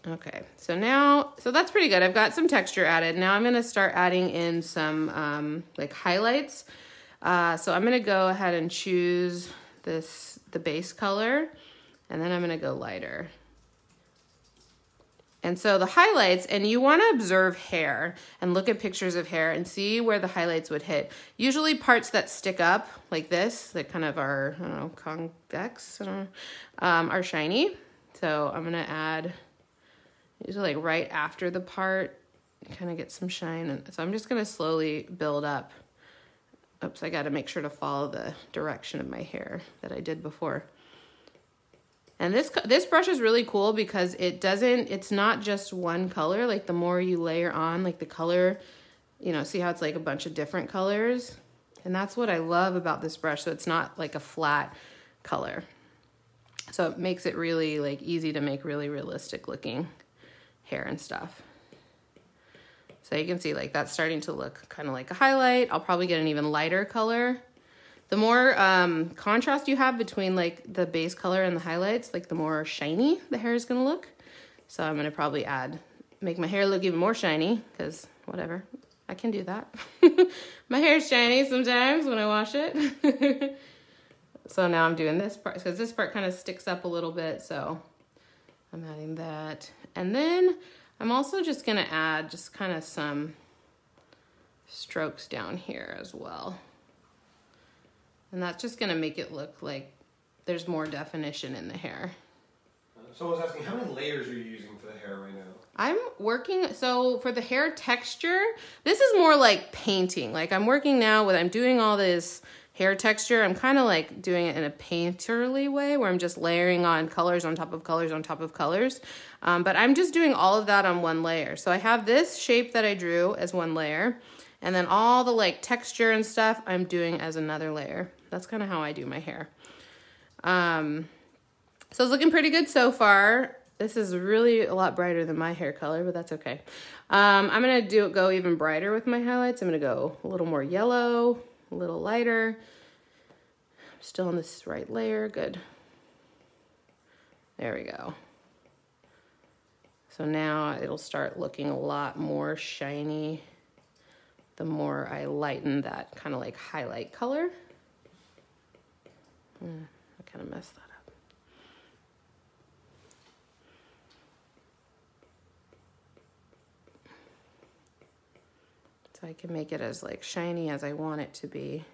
Okay, so now, so that's pretty good. I've got some texture added. Now I'm gonna start adding in some like highlights. So I'm gonna go ahead and choose the base color, and then I'm gonna go lighter. And so the highlights, and you want to observe hair and look at pictures of hair and see where the highlights would hit. Usually parts that stick up like this, that kind of are, I don't know, convex, I don't know, are shiny. So I'm going to add, usually like right after the part, kind of get some shine. And so I'm just going to slowly build up. Oops, I got to make sure to follow the direction of my hair that I did before. And this brush is really cool because it doesn't, it's not just one color. Like the more you layer on, like the color, you know, see how it's like a bunch of different colors? And that's what I love about this brush. So it's not like a flat color. So it makes it really like easy to make really realistic looking hair and stuff. So you can see like that's starting to look kind of like a highlight. I'll probably get an even lighter color. The more contrast you have between like the base color and the highlights, like the more shiny the hair is gonna look. So I'm gonna probably add, make my hair look even more shiny, because whatever, I can do that. My hair's shiny sometimes when I wash it. So now I'm doing this part, because this part kind of sticks up a little bit, so I'm adding that. And then I'm also just gonna add just kind of some strokes down here as well. And that's just gonna make it look like there's more definition in the hair. So I was asking, how many layers are you using for the hair right now? I'm working, so for the hair texture, this is more like painting. Like I'm working now with, I'm doing all this hair texture, I'm kind of like doing it in a painterly way where I'm just layering on colors on top of colors on top of colors. But I'm just doing all of that on one layer. So I have this shape that I drew as one layer, and then all the like texture and stuff I'm doing as another layer. That's kind of how I do my hair. So it's looking pretty good so far. This is really a lot brighter than my hair color, but that's okay. I'm gonna go even brighter with my highlights. I'm gonna go a little more yellow, a little lighter. I'm still on this right layer, good. There we go. So now it'll start looking a lot more shiny the more I lighten that kind of like highlight color. I kind of messed that up. So I can make it as like shiny as I want it to be.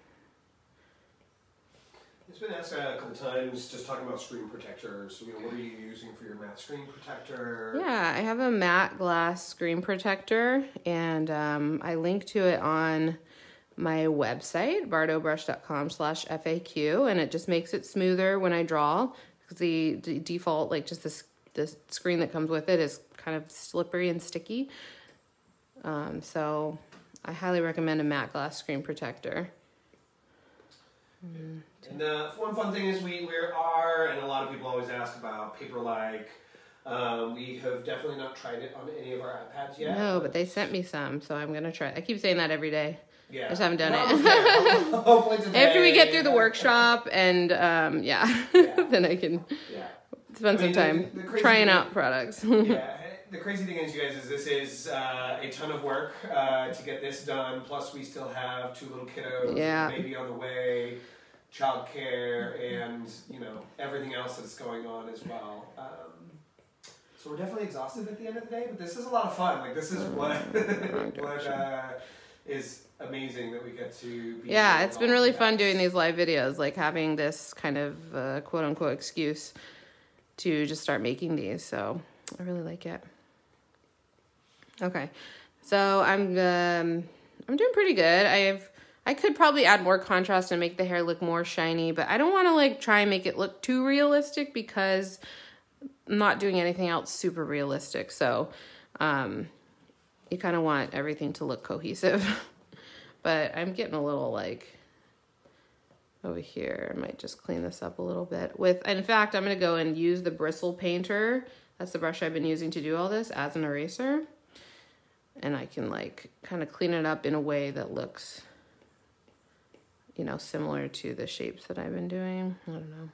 It's been asked a couple times, just talking about screen protectors. So, you know, what are you using for your matte screen protector? Yeah, I have a matte glass screen protector, and I link to it on my website, bardotbrush.com/FAQ, and it just makes it smoother when I draw. Because the default, like just this screen that comes with it is kind of slippery and sticky. So I highly recommend a matte glass screen protector. And one fun thing is we are, and a lot of people always ask about paper-like. We have definitely not tried it on any of our iPads yet. No, but they sent me some, so I'm going to try it. I keep saying that every day. Yeah. I just haven't done it. Yeah. Hopefully today. After we get through the workshop and, then I can spend some time trying out products. Yeah. The crazy thing is, you guys, is this is a ton of work to get this done. Plus, we still have 2 little kiddos, baby on the way, childcare, and you know everything else that's going on as well. So we're definitely exhausted at the end of the day, but this is a lot of fun. Like this is what is amazing that we get to be. Yeah, it's been really fun doing these live videos, like having this kind of quote unquote excuse to just start making these. So I really like it. Okay, so I'm doing pretty good. I could probably add more contrast and make the hair look more shiny, but I don't want to like try and make it look too realistic because I'm not doing anything else super realistic. So you kind of want everything to look cohesive. But I'm getting a little like over here. I might just clean this up a little bit with. In fact, I'm gonna go and use the bristle painter. That's the brush I've been using to do all this as an eraser. And I can like kind of clean it up in a way that looks, you know, similar to the shapes that I've been doing. I don't know.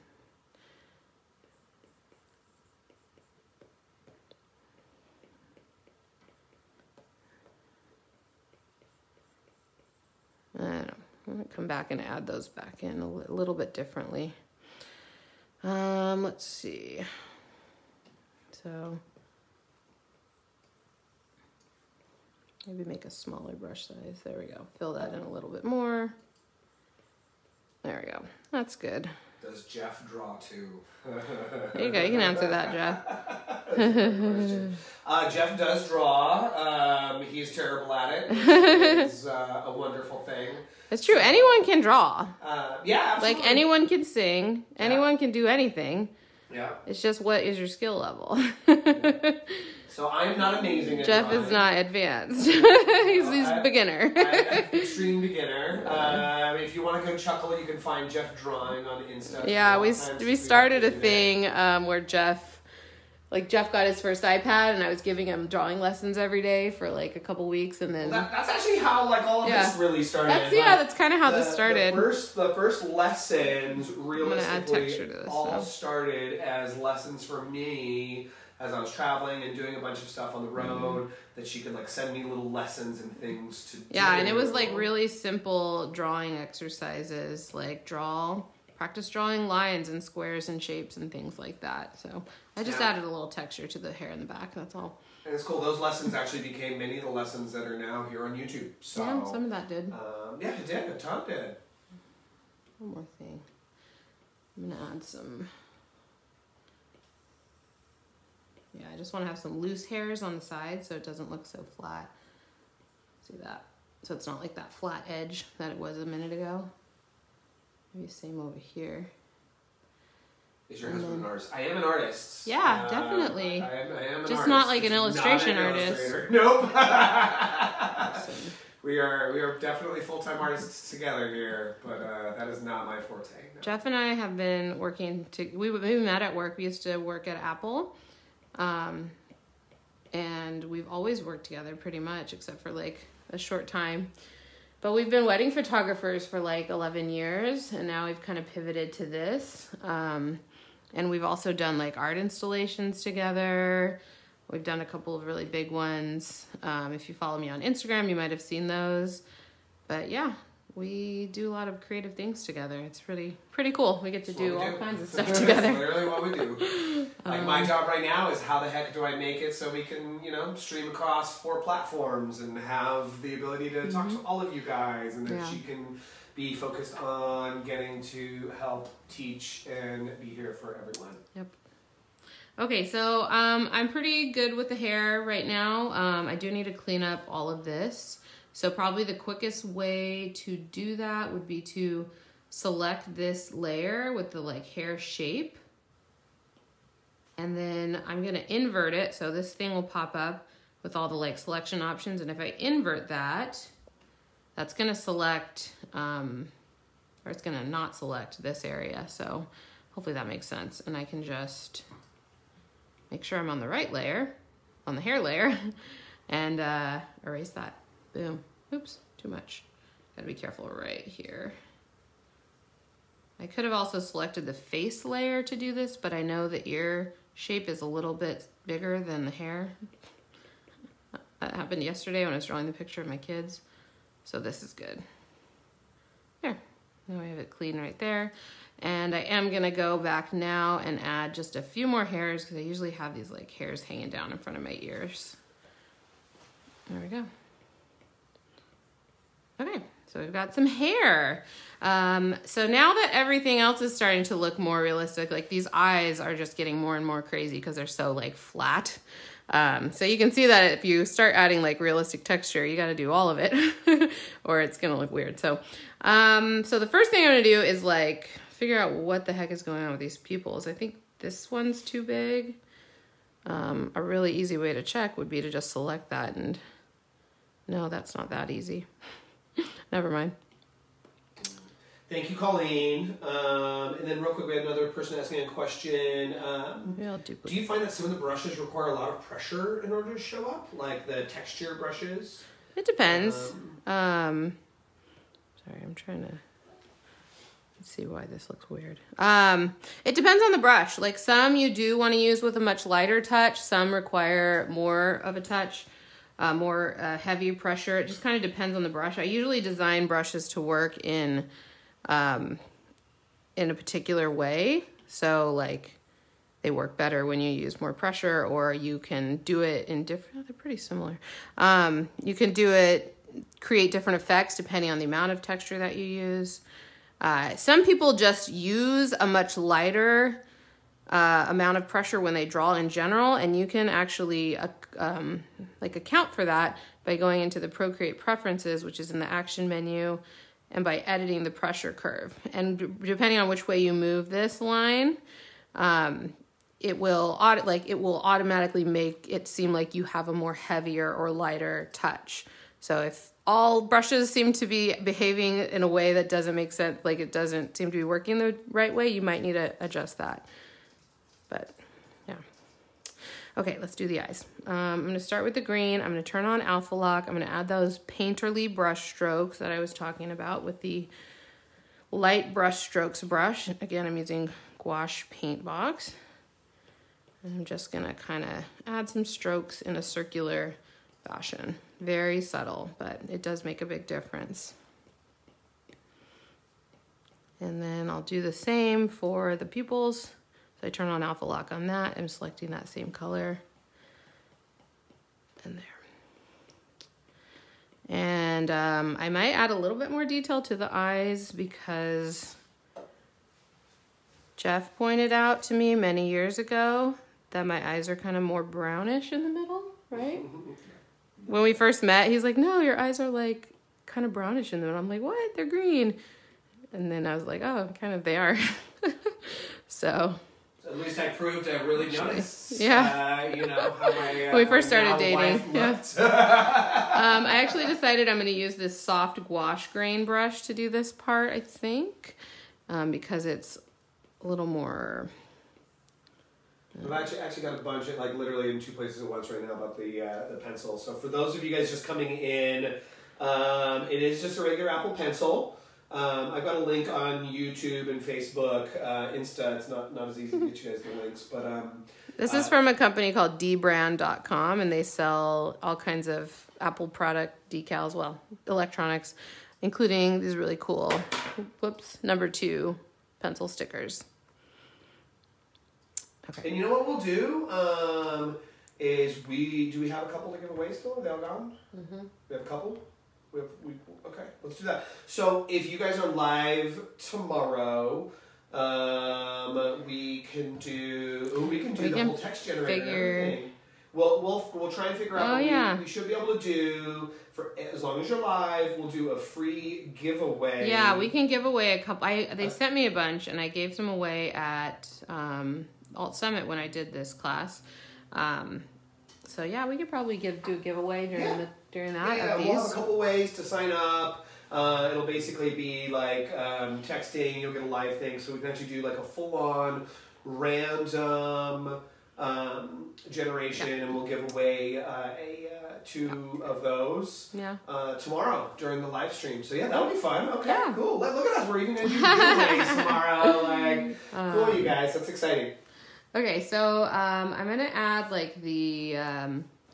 I don't know. I'm gonna come back and add those back in a little bit differently. Let's see. So Maybe make a smaller brush size. There we go. Fill that in a little bit more. There we go. That's good. Does Jeff draw too? There you go. You can answer that, Jeff. That's a good question. Jeff does draw. He's terrible at it. It's a wonderful thing. It's true. So, anyone can draw. Yeah, absolutely. Like, anyone can sing. Yeah. Anyone can do anything. Yeah. It's just, what is your skill level? Yeah. So I'm not amazing at Jeff drawing. Is not advanced. He's a beginner. I'm an extreme beginner. If you want to go chuckle, you can find Jeff drawing on Insta. Yeah, we started a thing where Jeff, like, Jeff got his first iPad, and I was giving him drawing lessons every day for like a couple weeks, and then that's actually how like all of this really started. That's kind of how this started. The first lessons realistically all started as lessons for me. As I was traveling and doing a bunch of stuff on the road, that she could like send me little lessons and things to do. Yeah, and it was like really simple drawing exercises, like practice drawing lines and squares and shapes and things like that. So I just added a little texture to the hair in the back, that's all. And it's cool, those lessons actually became many of the lessons that are now here on YouTube. So, yeah, some of that did. Yeah, it did, a ton did. One more thing. I'm gonna add some... Yeah, I just want to have some loose hairs on the side so it doesn't look so flat. See that? So it's not like that flat edge that it was a minute ago. Maybe same over here. Is your husband an artist? I am an artist. Yeah, definitely. I am an just artist. Not like an illustration artist. Nope. Awesome. We are definitely full-time artists together here, but that is not my forte. No. Jeff and I have been working we met at work. We used to work at Apple. And we've always worked together pretty much, except for like a short time, but we've been wedding photographers for like 11 years. And now we've kind of pivoted to this. And we've also done like art installations together. We've done a couple of really big ones. If you follow me on Instagram, you might've seen those, but yeah, we do a lot of creative things together. It's pretty cool. We get to do all kinds of stuff together. That's literally what we do. Like, my job right now is how the heck do I make it so we can, you know, stream across 4 platforms and have the ability to talk to all of you guys, and that she can be focused on getting to help teach and be here for everyone. Yep. Okay, so I'm pretty good with the hair right now. I do need to clean up all of this. So probably the quickest way to do that would be to select this layer with the like hair shape. And then I'm gonna invert it. So this thing will pop up with all the like selection options. And if I invert that, that's gonna select, or it's gonna not select this area. So hopefully that makes sense. And I can just make sure I'm on the right layer, on the hair layer, and erase that. Boom. Oops, too much. Gotta be careful right here. I could have also selected the face layer to do this, but I know the ear shape is a little bit bigger than the hair. That happened yesterday when I was drawing the picture of my kids. So this is good. There, now I have it clean right there. And I am gonna go back now and add just a few more hairs, because I usually have these like hairs hanging down in front of my ears. There we go. Okay, so we've got some hair. So now that everything else is starting to look more realistic, like these eyes are just getting more and more crazy because they're so like flat. So you can see that if you start adding like realistic texture, you gotta do all of it or it's gonna look weird. So, so the first thing I'm gonna do is like figure out what the heck is going on with these pupils. I think this one's too big. A really easy way to check would be to just select that, and no, that's not that easy. Never mind. Thank you, Colleen. And then real quick, we had another person asking a question. Do you find that some of the brushes require a lot of pressure in order to show up? Like the texture brushes? It depends. Sorry, I'm trying to see why this looks weird. It depends on the brush. Like, some you do want to use with a much lighter touch. Some require more of a touch. More heavy pressure. It just kind of depends on the brush. I usually design brushes to work in a particular way. So like They work better when you use more pressure, or you can do it in different, they're pretty similar. You can do it, create different effects depending on the amount of texture that you use. Some people just use a much lighter amount of pressure when they draw in general, and you can actually like account for that by going into the Procreate preferences, which is in the action menu, and by editing the pressure curve. And depending on which way you move this line, it will automatically make it seem like you have a more heavier or lighter touch. So if all brushes seem to be behaving in a way that doesn't make sense, like it doesn't seem to be working the right way, you might need to adjust that. But yeah. Okay, let's do the eyes. I'm gonna start with the green. I'm gonna turn on Alpha Lock. I'm gonna add those painterly brush strokes that I was talking about with the light brush strokes brush. Again, I'm using Gouache Paintbox. And I'm just gonna kinda add some strokes in a circular fashion. Very subtle, but it does make a big difference. And then I'll do the same for the pupils. So I turn on Alpha Lock on that. I'm selecting that same color. And there. And I might add a little bit more detail to the eyes, because Jeff pointed out to me many years ago that my eyes are kind of more brownish in the middle, right? When we first met, he's like, no, your eyes are like kind of brownish in the middle. I'm like, what? They're green. And then I was like, oh, kind of, they are. So at least I proved I really noticed, yeah. You know, how my when we first started dating. Yeah. I actually decided I'm going to use this soft gouache grain brush to do this part, I think, because it's a little more. I've actually got a bunch of, like, literally in two places at once right now about the pencil. So for those of you guys just coming in, it is just a regular Apple Pencil. I've got a link on YouTube and Facebook, Insta. It's not as easy to get you guys the links, but this is from a company called Dbrand.com, and they sell all kinds of Apple product decals, well, electronics, including these really cool, whoops, #2 pencil stickers. Okay. And you know what we'll do is we have a couple to give away still? Are they all gone? Mm-hmm. We have a couple? Okay, let's do that. So if you guys are live tomorrow, we can do the whole text generator and everything. We'll try and figure out what we should be able to do. For as long as you're live, we'll do a free giveaway. Yeah, we can give away a couple. They sent me a bunch, and I gave them away at Alt Summit when I did this class. So yeah, we could probably do a giveaway during that. Yeah, we'll have a couple ways to sign up. It'll basically be like texting. You'll get a live thing, so we can actually do like a full-on random generation, and we'll give away two of those tomorrow during the live stream. So yeah, that'll be fun. Okay, cool. Look at us. We're even gonna do giveaways tomorrow. Like, cool, you guys. That's exciting. Okay, so I'm gonna add like the.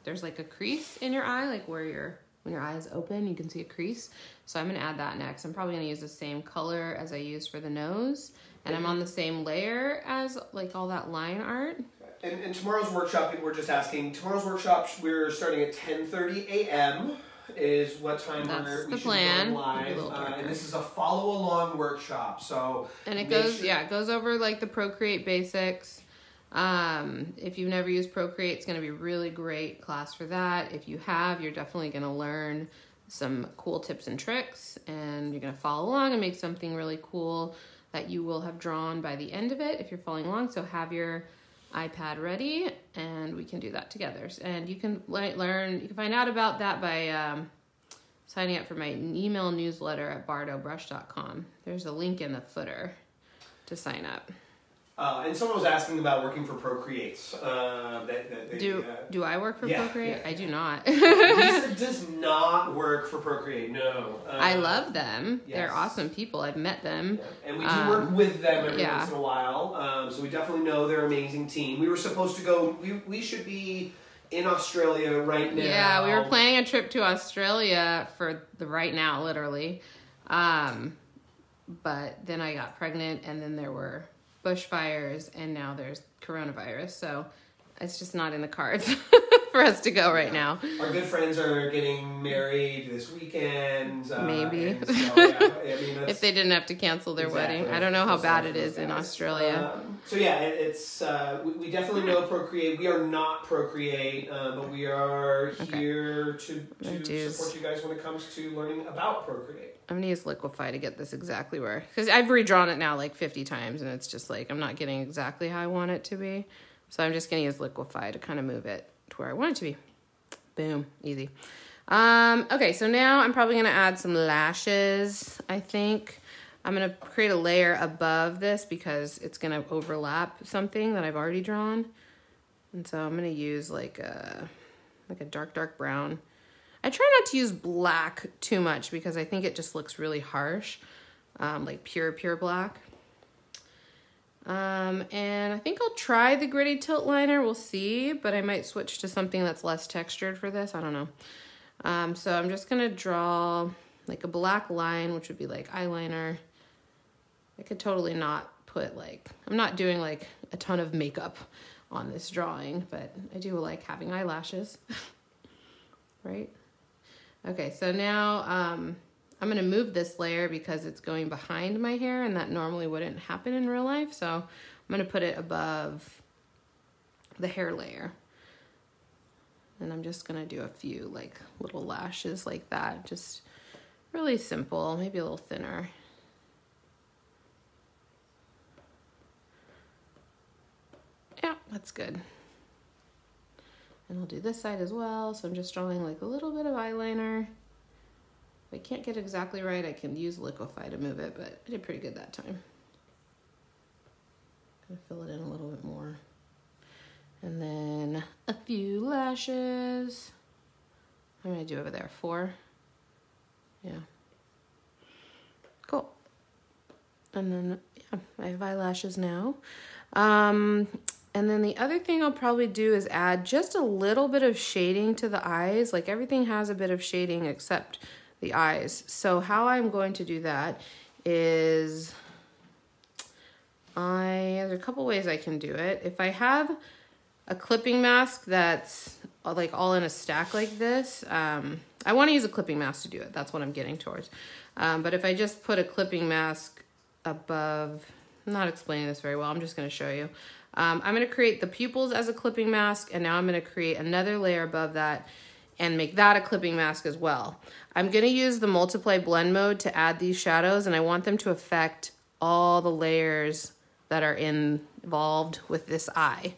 There's like a crease in your eye, like where when your eye is open, you can see a crease. So I'm gonna add that next. I'm probably gonna use the same color as I used for the nose, and I'm on the same layer as like all that line art. And tomorrow's workshop, people were just asking. Tomorrow's workshop, we're starting at 10:30 a.m. is what time we should go live. And this is a follow-along workshop. So and it goes, it goes over like the Procreate basics. If you've never used Procreate, it's going to be a really great class for that. If you have, you're definitely going to learn some cool tips and tricks, and you're going to follow along and make something really cool that you will have drawn by the end of it if you're following along. So have your iPad ready, and we can do that together. And you can learn, you can find out about that by signing up for my email newsletter at bardotbrush.com. There's a link in the footer to sign up. And someone was asking about working for Procreate. Do I work for Procreate? Yeah. I do not. Lisa does not work for Procreate, no. I love them. Yes. They're awesome people. I've met them. Yeah. And we do work with them every once in a while. So we definitely know they're an amazing team. We were supposed to go, we should be in Australia right now. Yeah, we were planning a trip to Australia for the right now, literally. But then I got pregnant, and then there were bushfires, and now there's coronavirus. So it's just not in the cards for us to go right now. Our good friends are getting married this weekend. Maybe. So, yeah, I mean, if they didn't have to cancel their wedding. I don't know how bad it is in Australia. So yeah, it's we definitely know Procreate. We are not Procreate, but we are here to support you guys when it comes to learning about Procreate. I'm going to use Liquify to get this exactly where. Because I've redrawn it now like 50 times, and it's just like I'm not getting exactly how I want it to be. So I'm just going to use Liquify to kind of move it to where I want it to be. Boom. Easy. Okay, so now I'm probably going to add some lashes, I think. I'm going to create a layer above this because it's going to overlap something that I've already drawn. And so I'm going to use like a dark brown. I try not to use black too much because I think it just looks really harsh, like pure black. And I think I'll try the gritty tilt liner. We'll see, but I might switch to something that's less textured for this. I don't know. So I'm just going to draw like a black line, which would be like eyeliner. I could totally not put like, I'm not doing like a ton of makeup on this drawing, but I do like having eyelashes, right? Okay, so now I'm gonna move this layer because it's going behind my hair and that normally wouldn't happen in real life. So I'm gonna put it above the hair layer. And I'm just gonna do a few like little lashes like that. Just really simple, maybe a little thinner. Yeah, that's good. And I'll do this side as well. So I'm just drawing like a little bit of eyeliner. If I can't get exactly right, I can use Liquify to move it, but I did pretty good that time. I'm gonna fill it in a little bit more. And then a few lashes. I'm gonna do over there 4. Yeah. Cool. And then, yeah, I have eyelashes now. And then the other thing I'll probably do is add just a little bit of shading to the eyes. Like everything has a bit of shading except the eyes. So how I'm going to do that is there's a couple ways I can do it. If I have a clipping mask that's like all in a stack like this, I want to use a clipping mask to do it. That's what I'm getting towards. But if I just put a clipping mask above, I'm not explaining this very well. I'm just going to show you. I'm going to create the pupils as a clipping mask, and now I'm going to create another layer above that and make that a clipping mask as well. I'm going to use the multiply blend mode to add these shadows, and I want them to affect all the layers that are involved with this eye.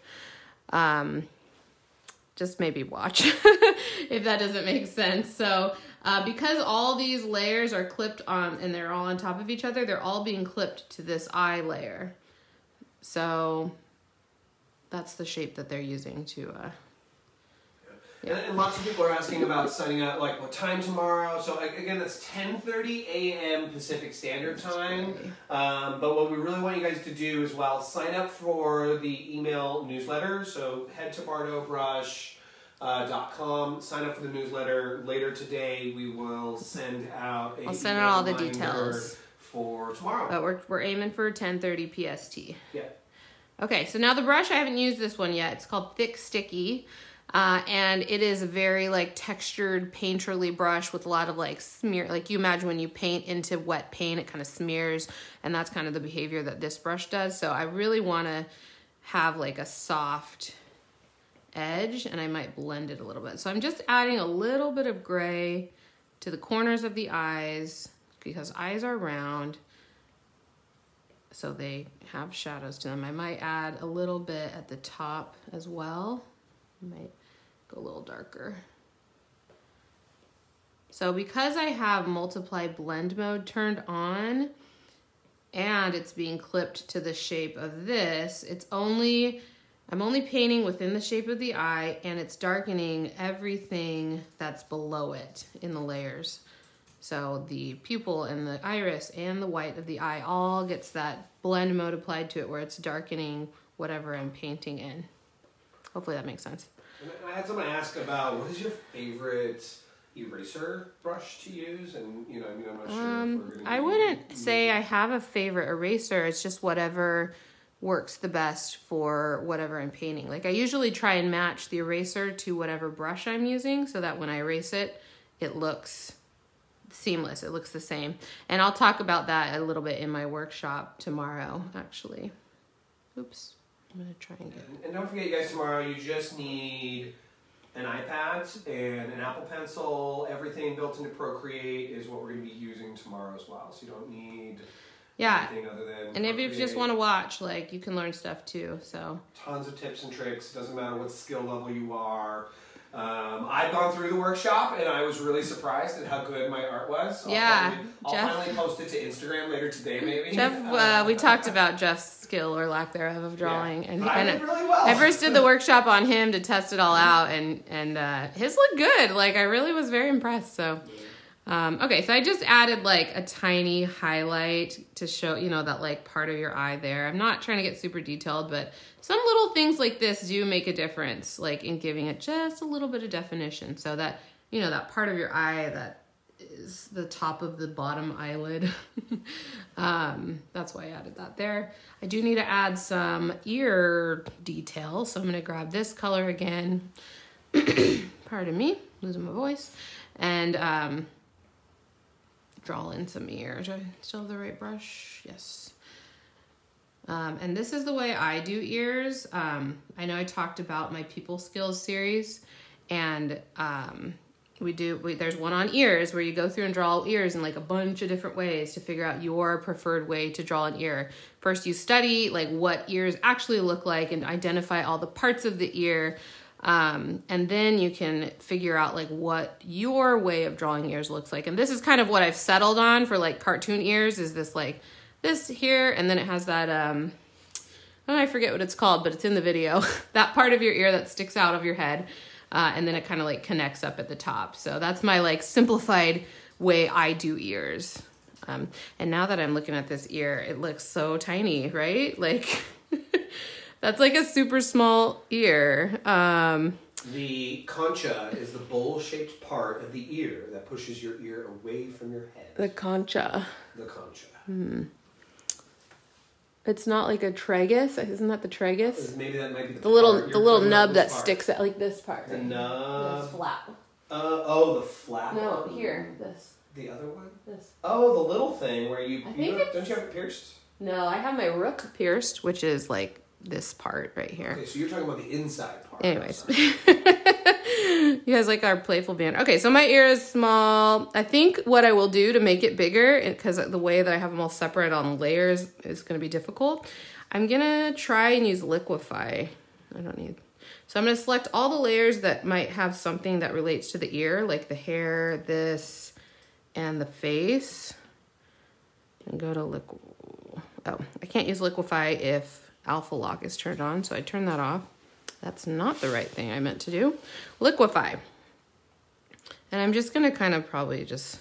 Just maybe watch if that doesn't make sense. So because all these layers are clipped on and they're all on top of each other, they're all being clipped to this eye layer. So that's the shape that they're using to, yeah. And lots of people are asking about signing up, like what time tomorrow. So again, that's 10:30 a.m. Pacific Standard Time. But what we really want you guys to do is, well, sign up for the email newsletter. So head to bardotbrush.com, sign up for the newsletter. Later today, we will send out I'll send out all the details for tomorrow. But we're aiming for 10:30 PST. Yeah. Okay, so now the brush, I haven't used this one yet. It's called Thick Sticky, and it is a very like textured painterly brush with a lot of like smear, like you imagine when you paint into wet paint, it kind of smears, and that's kind of the behavior that this brush does. So I really wanna have like a soft edge, and I might blend it a little bit. So I'm just adding a little bit of gray to the corners of the eyes because eyes are round. So they have shadows to them. I might add a little bit at the top as well. I might go a little darker. So because I have multiply blend mode turned on and it's being clipped to the shape of this, it's only, I'm only painting within the shape of the eye and it's darkening everything that's below it in the layers. So the pupil and the iris and the white of the eye all gets that blend mode applied to it where it's darkening whatever I'm painting in. Hopefully that makes sense. I had someone ask about what is your favorite eraser brush to use? And, you know, I mean, I'm not sure if we're gonna I wouldn't say I have a favorite eraser. It's just whatever works the best for whatever I'm painting. Like I usually try and match the eraser to whatever brush I'm using so that when I erase it, it looks seamless, it looks the same. And I'll talk about that a little bit in my workshop tomorrow, actually. Oops, I'm gonna try and get it. And don't forget, you guys, tomorrow you just need an iPad and an Apple Pencil. Everything built into Procreate is what we're gonna be using tomorrow as well. So you don't need anything other than and Procreate. If you just want to watch, like, you can learn stuff too. So tons of tips and tricks. Doesn't matter what skill level you are. I've gone through the workshop and I was really surprised at how good my art was. I'll finally post it to Instagram later today, maybe. Jeff, we talked about Jeff's skill or lack thereof of drawing, and I did really well. I first did the workshop on him to test it all out, and his looked good. Like I really was very impressed. So, okay, so I just added like a tiny highlight to show that like part of your eye there. I'm not trying to get super detailed, but some little things like this do make a difference, like in giving it just a little bit of definition, so that that part of your eye that is the top of the bottom eyelid. That's why I added that there. I do need to add some ear detail, so I'm gonna grab this color again. Pardon me, losing my voice. And draw in some ears. Do I still have the right brush? Yes. And this is the way I do ears. I know I talked about my people skills series, and there's one on ears where you go through and draw ears in like a bunch of different ways to figure out your preferred way to draw an ear. First you study like what ears actually look like and identify all the parts of the ear. And then you can figure out like what your way of drawing ears looks like. And this is kind of what I've settled on for like cartoon ears, is this like this here. And then it has that, I forget what it's called, but it's in the video, that part of your ear that sticks out of your head. And then it kind of like connects up at the top. So that's my like simplified way I do ears. And now that I'm looking at this ear, it looks so tiny, right? Like that's like a super small ear. The concha is the bowl-shaped part of the ear that pushes your ear away from your head. The concha. The concha. Hmm. It's not like a tragus, isn't that the tragus? Maybe that might be the little nub that sticks out, like this part. The nub. This flap. The flap. No, here, this. The other one. This. Oh, the little thing where you. Don't you have it pierced? No, I have my rook pierced, which is like this part right here. Okay, so you're talking about the inside part. Anyways, you guys like our playful banner. Okay, so my ear is small. I think what I will do to make it bigger, because the way that I have them all separate on layers is going to be difficult, I'm going to try and use Liquify. I don't need... So I'm going to select all the layers that might have something that relates to the ear, like the hair, this, and the face. And go to I can't use Liquify if Alpha Lock is turned on, so I turn that off. That's not the right thing I meant to do. Liquify. And I'm just gonna kind of probably just,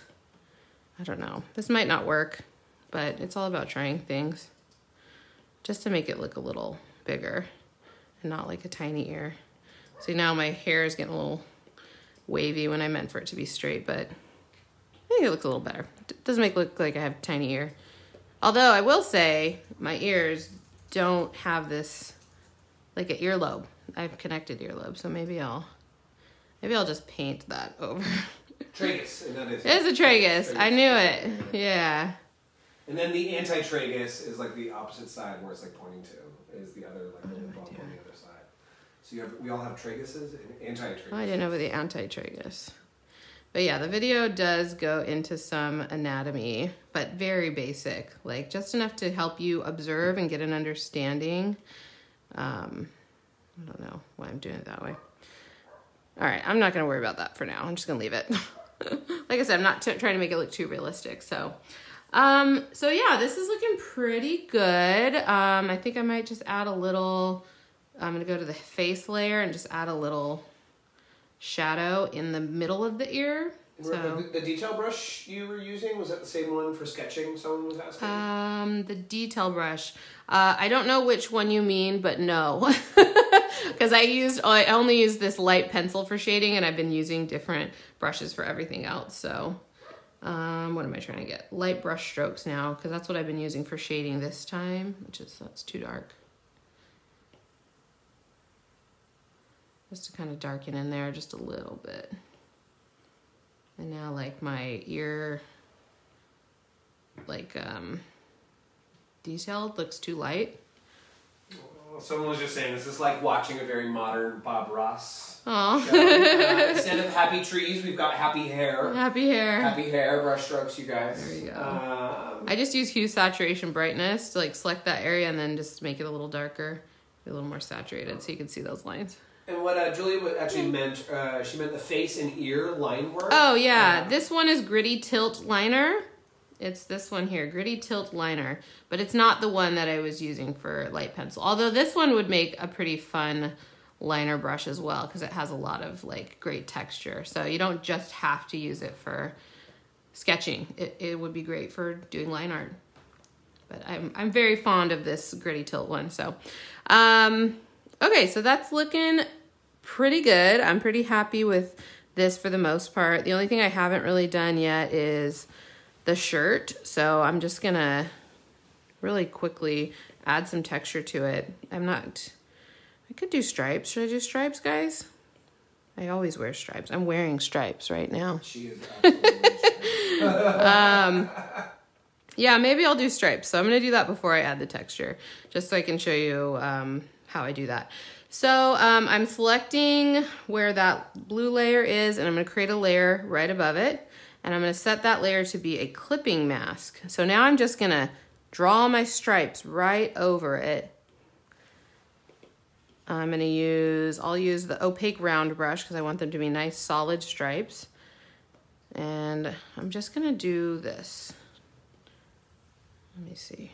I don't know. This might not work, but it's all about trying things just to make it look a little bigger and not like a tiny ear. See, now my hair is getting a little wavy when I meant for it to be straight, but I think it looks a little better. It doesn't make it look like I have a tiny ear. Although I will say my ears don't have this, like an earlobe. I've connected earlobe, so maybe I'll just paint that over. Tragus. It is a tragus. I knew it. Yeah. And then the anti-tragus is like the opposite side where it's like pointing to is the other like little bump on the other side. So we all have traguses and anti-tragus. Oh, I didn't know about the anti-tragus. But yeah, the video does go into some anatomy, but very basic, like just enough to help you observe and get an understanding. I don't know why I'm doing it that way. All right, I'm not gonna worry about that for now. I'm just gonna leave it. Like I said, I'm not trying to make it look too realistic. So, so yeah, this is looking pretty good. I think I might just add a little, I'm gonna go to the face layer and just add a little shadow in the middle of the ear. So the detail brush you were using, was that the same one for sketching someone was asking? The detail brush. I don't know which one you mean, but no. Because I only used this light pencil for shading, and I've been using different brushes for everything else. So what am I trying to get? Light brush strokes now, because that's what I've been using for shading this time, that's too dark. just to kind of darken in there just a little bit. And now like my ear, like detail looks too light. Someone was just saying, this is like watching a very modern Bob Ross show. Instead of happy trees, we've got happy hair. Happy hair. Happy hair, brush strokes, you guys. There you go. I just use hue, saturation, brightness to like select that area and then just make it a little darker, a little more saturated so you can see those lines. And what Julia actually meant, she meant the face and ear line work. Oh, yeah. This one is Gritty Tilt Liner. It's this one here, Gritty Tilt Liner, but it's not the one that I was using for light pencil. Although this one would make a pretty fun liner brush as well because it has a lot of like great texture. So you don't just have to use it for sketching. It would be great for doing line art. But I'm very fond of this Gritty Tilt one. So, okay, so that's looking pretty good. I'm pretty happy with this for the most part. The only thing I haven't really done yet is the shirt, so I'm just gonna really quickly add some texture to it. I could do stripes. Should I do stripes, guys? I always wear stripes. I'm wearing stripes right now. She is absolutely yeah, maybe I'll do stripes. So I'm gonna do that before I add the texture, just so I can show you how I do that. So I'm selecting where that blue layer is, and I'm gonna create a layer right above it. And I'm gonna set that layer to be a clipping mask. So now I'm just gonna draw my stripes right over it. I'm gonna use, I'll use the opaque round brush because I want them to be nice solid stripes. And I'm just gonna do this. Let me see.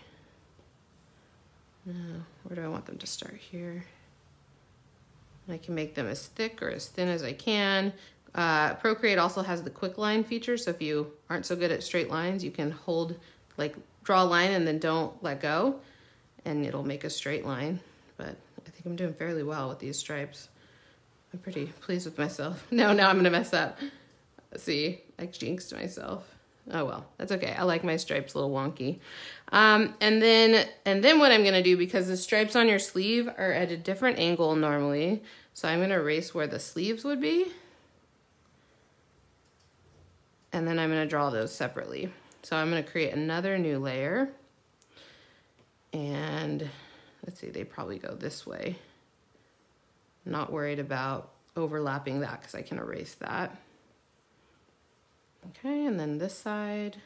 Where do I want them to start here? I can make them as thick or as thin as I can. Procreate also has the quick line feature, so if you aren't so good at straight lines, you can hold, like, draw a line and then don't let go, and it'll make a straight line. But I think I'm doing fairly well with these stripes. I'm pretty pleased with myself. No, now I'm gonna mess up. See, I jinxed myself. Oh well, that's okay. I like my stripes a little wonky. And then what I'm gonna do, because the stripes on your sleeve are at a different angle normally, so I'm gonna erase where the sleeves would be. And then I'm gonna draw those separately. So I'm gonna create another new layer. And let's see, they probably go this way. I'm not worried about overlapping that because I can erase that. Okay, and then this side,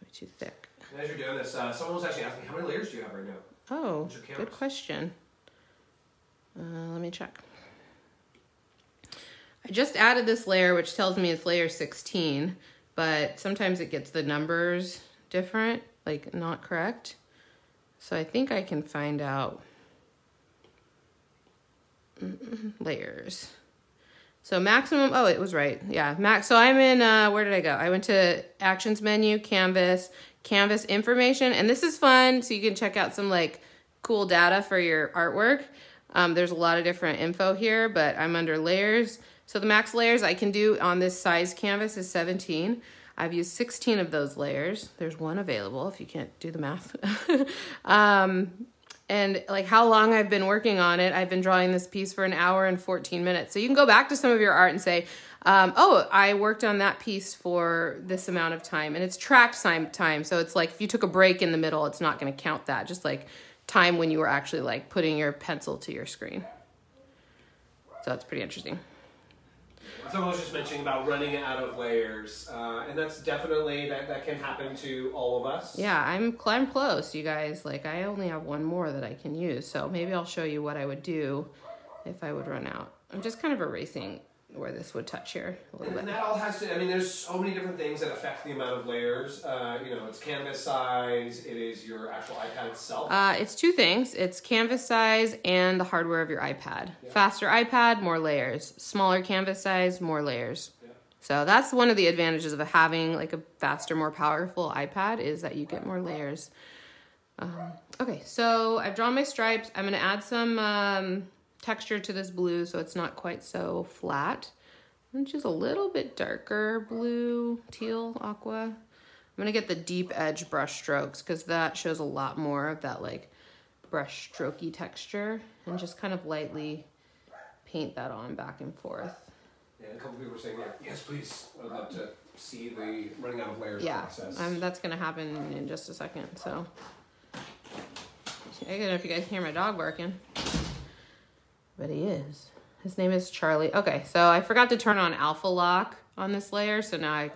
not too thick. And as you're doing this, someone was actually asking, how many layers do you have right now? Oh, good question. Let me check. I just added this layer, which tells me it's layer 16, but sometimes it gets the numbers different, like not correct. So I think I can find out layers. So maximum, oh, it was right. Yeah, max. So I'm in, where did I go? I went to Actions menu, Canvas information, and this is fun. So you can check out some like cool data for your artwork. There's a lot of different info here, but I'm under layers. So the max layers I can do on this size canvas is 17. I've used 16 of those layers. There's one available if you can't do the math. And like how long I've been working on it, I've been drawing this piece for an hour and 14 minutes. So you can go back to some of your art and say, oh, I worked on that piece for this amount of time. And it's tracked time. So it's like if you took a break in the middle, it's not gonna count that. Just like time when you were actually like putting your pencil to your screen. So that's pretty interesting. Someone was just mentioning about running out of layers, and that's definitely, that can happen to all of us. Yeah, I'm close, you guys. Like, I only have one more that I can use, so maybe I'll show you what I would do if I would run out. I'm just kind of erasing where this would touch here a little bit. And that all has to, I mean, there's so many different things that affect the amount of layers. You know, it's canvas size, it is your actual iPad itself. It's two things. It's canvas size and the hardware of your iPad. Yeah. Faster iPad, more layers. Smaller canvas size, more layers. Yeah. So that's one of the advantages of having like a faster, more powerful iPad is that you get more layers. Okay, so I've drawn my stripes. I'm gonna add some texture to this blue so it's not quite so flat. I'm just a little bit darker blue, teal, aqua. I'm gonna get the deep edge brush strokes because that shows a lot more of that like brush strokey texture, and just kind of lightly paint that on back and forth. Yeah, a couple people were saying, yeah, yes, please. I'd love to see the running out of layers process. Yeah, that's going to happen in just a second. So, I don't know if you guys hear my dog barking, but he is. His name is Charlie. Okay, so I forgot to turn on alpha lock on this layer, so now I...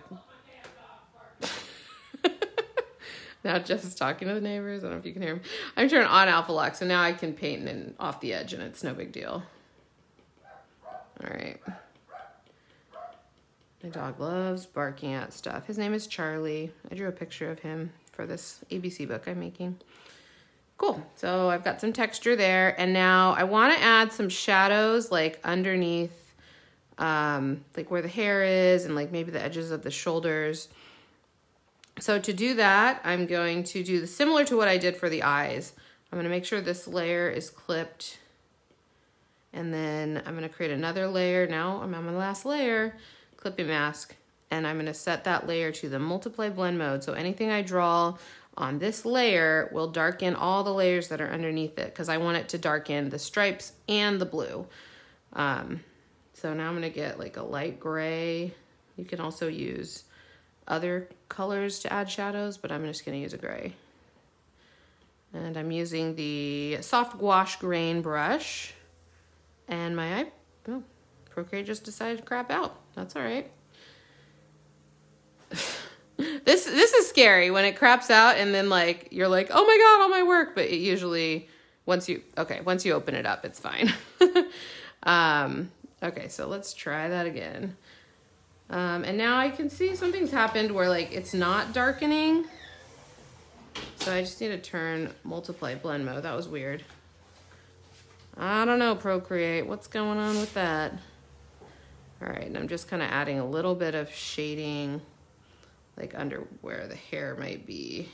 Now Jeff's talking to the neighbors. I don't know if you can hear him. I'm turning on alpha lock, so now I can paint and off the edge, and it's no big deal. All right. My dog loves barking at stuff. His name is Charlie. I drew a picture of him for this ABC book I'm making. Cool. So I've got some texture there. And now I want to add some shadows like underneath, like where the hair is and like maybe the edges of the shoulders. So to do that, I'm going to do similar to what I did for the eyes. I'm going to make sure this layer is clipped. And then I'm going to create another layer. Now I'm on my last layer. Clipping mask, and I'm going to set that layer to the multiply blend mode. So anything I draw on this layer will darken all the layers that are underneath it because I want it to darken the stripes and the blue. So now I'm going to get like a light gray. You can also use other colors to add shadows, but I'm just going to use a gray. And I'm using the soft gouache grain brush and my eye. Oh. Procreate just decided to crap out. That's all right. This is scary when it craps out and then like you're like, oh my god, all my work. But it usually once you open it up, it's fine. Okay, so let's try that again. And now I can see something's happened where like it's not darkening. So I just need to turn multiply blend mode. That was weird. I don't know, Procreate. What's going on with that? All right, and I'm just kind of adding a little bit of shading, like under where the hair might be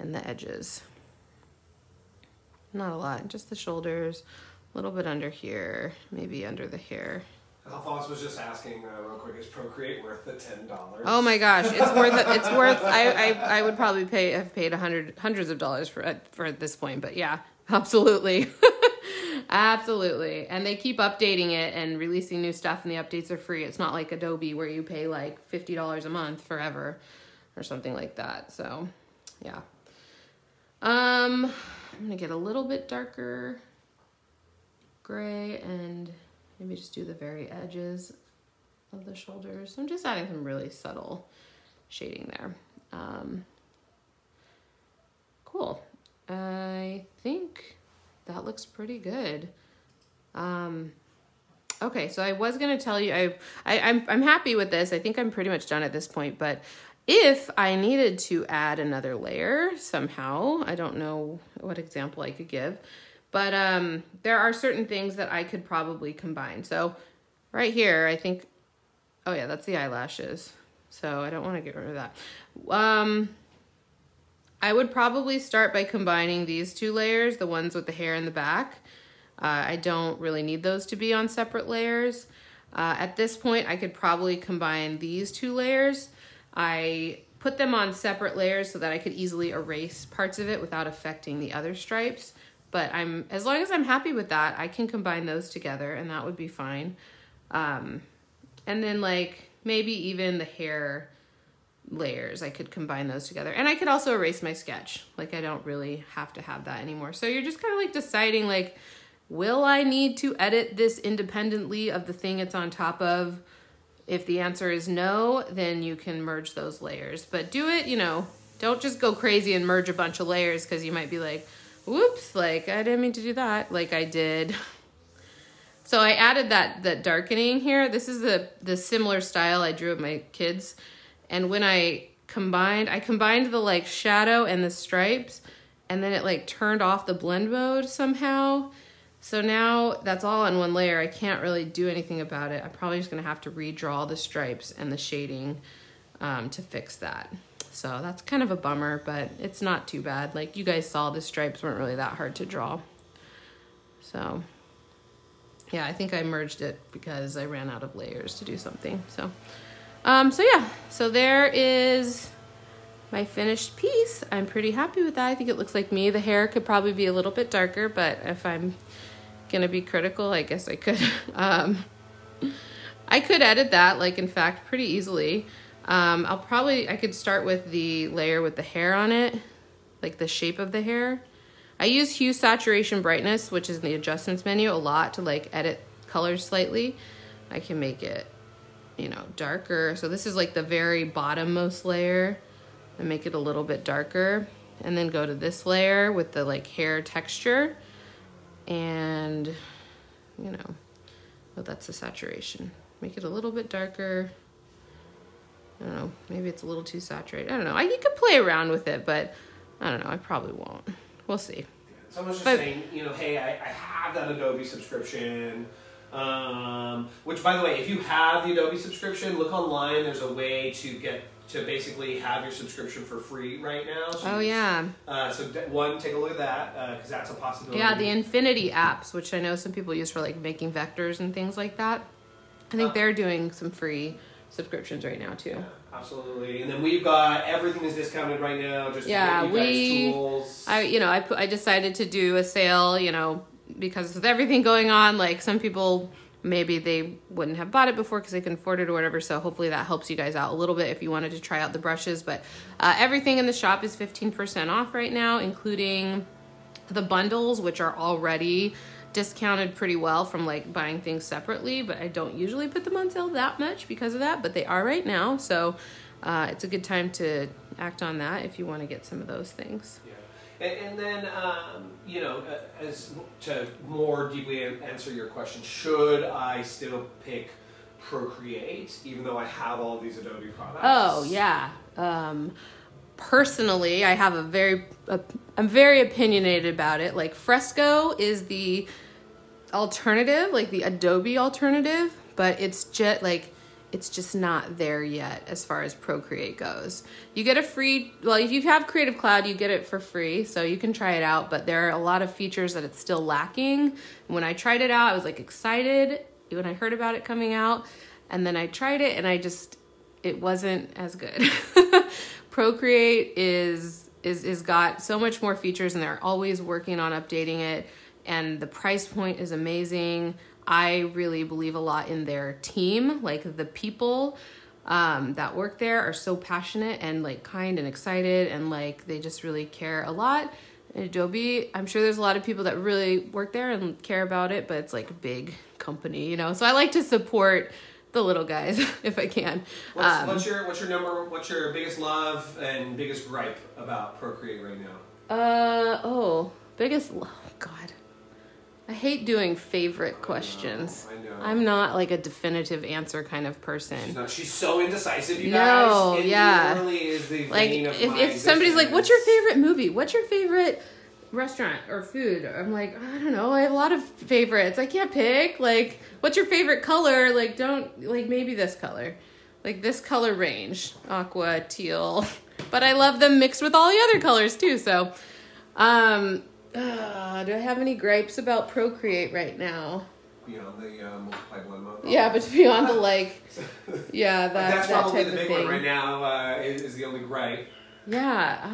and the edges. Not a lot, just the shoulders, a little bit under here, maybe under the hair. Alphonse was just asking real quick, is Procreate worth the $10? Oh my gosh, it's worth it. It's worth, I would probably have paid hundreds of dollars for this point, but yeah, absolutely. Absolutely. And they keep updating it and releasing new stuff, and the updates are free. It's not like Adobe where you pay like $50 a month forever or something like that. So yeah. I'm going to get a little bit darker gray and maybe just do the very edges of the shoulders. I'm just adding some really subtle shading there. Cool. I think that looks pretty good. Okay, so I was gonna tell you, I'm happy with this. I think I'm pretty much done at this point, but if I needed to add another layer somehow, I don't know what example I could give, but there are certain things that I could probably combine. So right here, I think, oh yeah, that's the eyelashes. So I don't wanna get rid of that. I would probably start by combining these two layers, the ones with the hair in the back. I don't really need those to be on separate layers. At this point, I could probably combine these two layers. I put them on separate layers so that I could easily erase parts of it without affecting the other stripes. But as long as I'm happy with that, I can combine those together and that would be fine. And then like maybe even the hair layers, I could combine those together, and I could also erase my sketch. Like I don't really have to have that anymore. So you're just kind of like deciding like, will I need to edit this independently of the thing it's on top of? If the answer is no, then you can merge those layers, but do it, you know, don't just go crazy and merge a bunch of layers because you might be like, whoops, like I didn't mean to do that. Like I did. So I added that darkening here. This is the similar style I drew of my kids. And when I combined the like shadow and the stripes, and then it like turned off the blend mode somehow. So now that's all on one layer. I can't really do anything about it. I'm probably just gonna have to redraw the stripes and the shading to fix that. So that's kind of a bummer, but it's not too bad. Like you guys saw, the stripes weren't really that hard to draw. So yeah, I think I merged it because I ran out of layers to do something, so. So yeah, so there is my finished piece. I'm pretty happy with that. I think it looks like me. The hair could probably be a little bit darker, but if I'm gonna be critical, I guess I could. I could edit that, like, in fact, pretty easily. I could start with the layer with the hair on it, like the shape of the hair. I use hue, saturation, brightness, which is in the adjustments menu, a lot to, like, edit colors slightly. I can make it, you know, darker. So this is like the very bottommost layer and make it a little bit darker, and then go to this layer with the, like, hair texture, and, you know, well, that's the saturation. Make it a little bit darker. I don't know, maybe it's a little too saturated. I don't know, you could play around with it, but I don't know, I probably won't. We'll see. Someone's just saying, you know, hey, I have that Adobe subscription. Which, by the way, if you have the Adobe subscription, look online. There's a way to get to basically have your subscription for free right now. So so take a look at that, because that's a possibility. Yeah, the Infinity apps, which I know some people use for, like, making vectors and things like that. I think they're doing some free subscriptions right now too. Yeah, absolutely. And then we've got everything is discounted right now. Just to get you guys tools. I decided to do a sale, you know, because with everything going on, like, some people, maybe they wouldn't have bought it before because they couldn't afford it or whatever. So hopefully that helps you guys out a little bit if you wanted to try out the brushes. But everything in the shop is 15% off right now, including the bundles, which are already discounted pretty well from, like, buying things separately. But I don't usually put them on sale that much because of that, but they are right now. So it's a good time to act on that if you want to get some of those things. Yeah. And then, you know, as to more deeply answer your question, should I still pick Procreate, even though I have all these Adobe products? Oh, yeah. Personally, I have I'm very opinionated about it. Like, Fresco is the alternative, like the Adobe alternative, but it's just, like, it's just not there yet as far as Procreate goes. You get a free, well, if you have Creative Cloud, you get it for free, so you can try it out, but there are a lot of features that it's still lacking. When I tried it out, I was, like, excited when I heard about it coming out, and then I tried it, and I just, it wasn't as good. Procreate is got so much more features, and they're always working on updating it, and the price point is amazing. I really believe a lot in their team. Like, the people that work there are so passionate and, like, kind and excited, and, like, they just really care a lot. And Adobe, I'm sure there's a lot of people that really work there and care about it, but it's, like, a big company, you know? So I like to support the little guys if I can. What's your biggest love and biggest gripe about Procreate right now? Biggest love, God. I hate doing favorite questions. I know. I'm not, like, a definitive answer kind of person. She's so indecisive, you guys. It really is the vein of my existence. If somebody's like, what's your favorite movie? What's your favorite restaurant or food? I'm like, I don't know. I have a lot of favorites. I can't pick. Like, what's your favorite color? Like, don't, like, maybe this color. Like, this color range. Aqua, teal. But I love them mixed with all the other colors, too. So, do I have any gripes about Procreate right now? Beyond the multiply blend mode? Yeah, but beyond the, like, yeah, that's probably the big one right now, is the only gripe. Yeah, I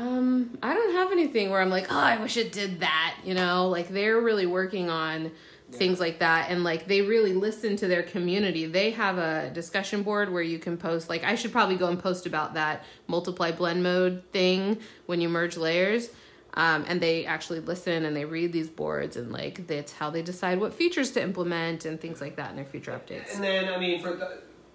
don't have anything where I'm like, oh, I wish it did that, you know? Like, they're really working on things like that, and, like, they really listen to their community. They have a discussion board where you can post, like, I should probably go and post about that multiply blend mode thing when you merge layers. And they actually listen and they read these boards, and, like, that's how they decide what features to implement and things like that in their future updates. And then, I mean, for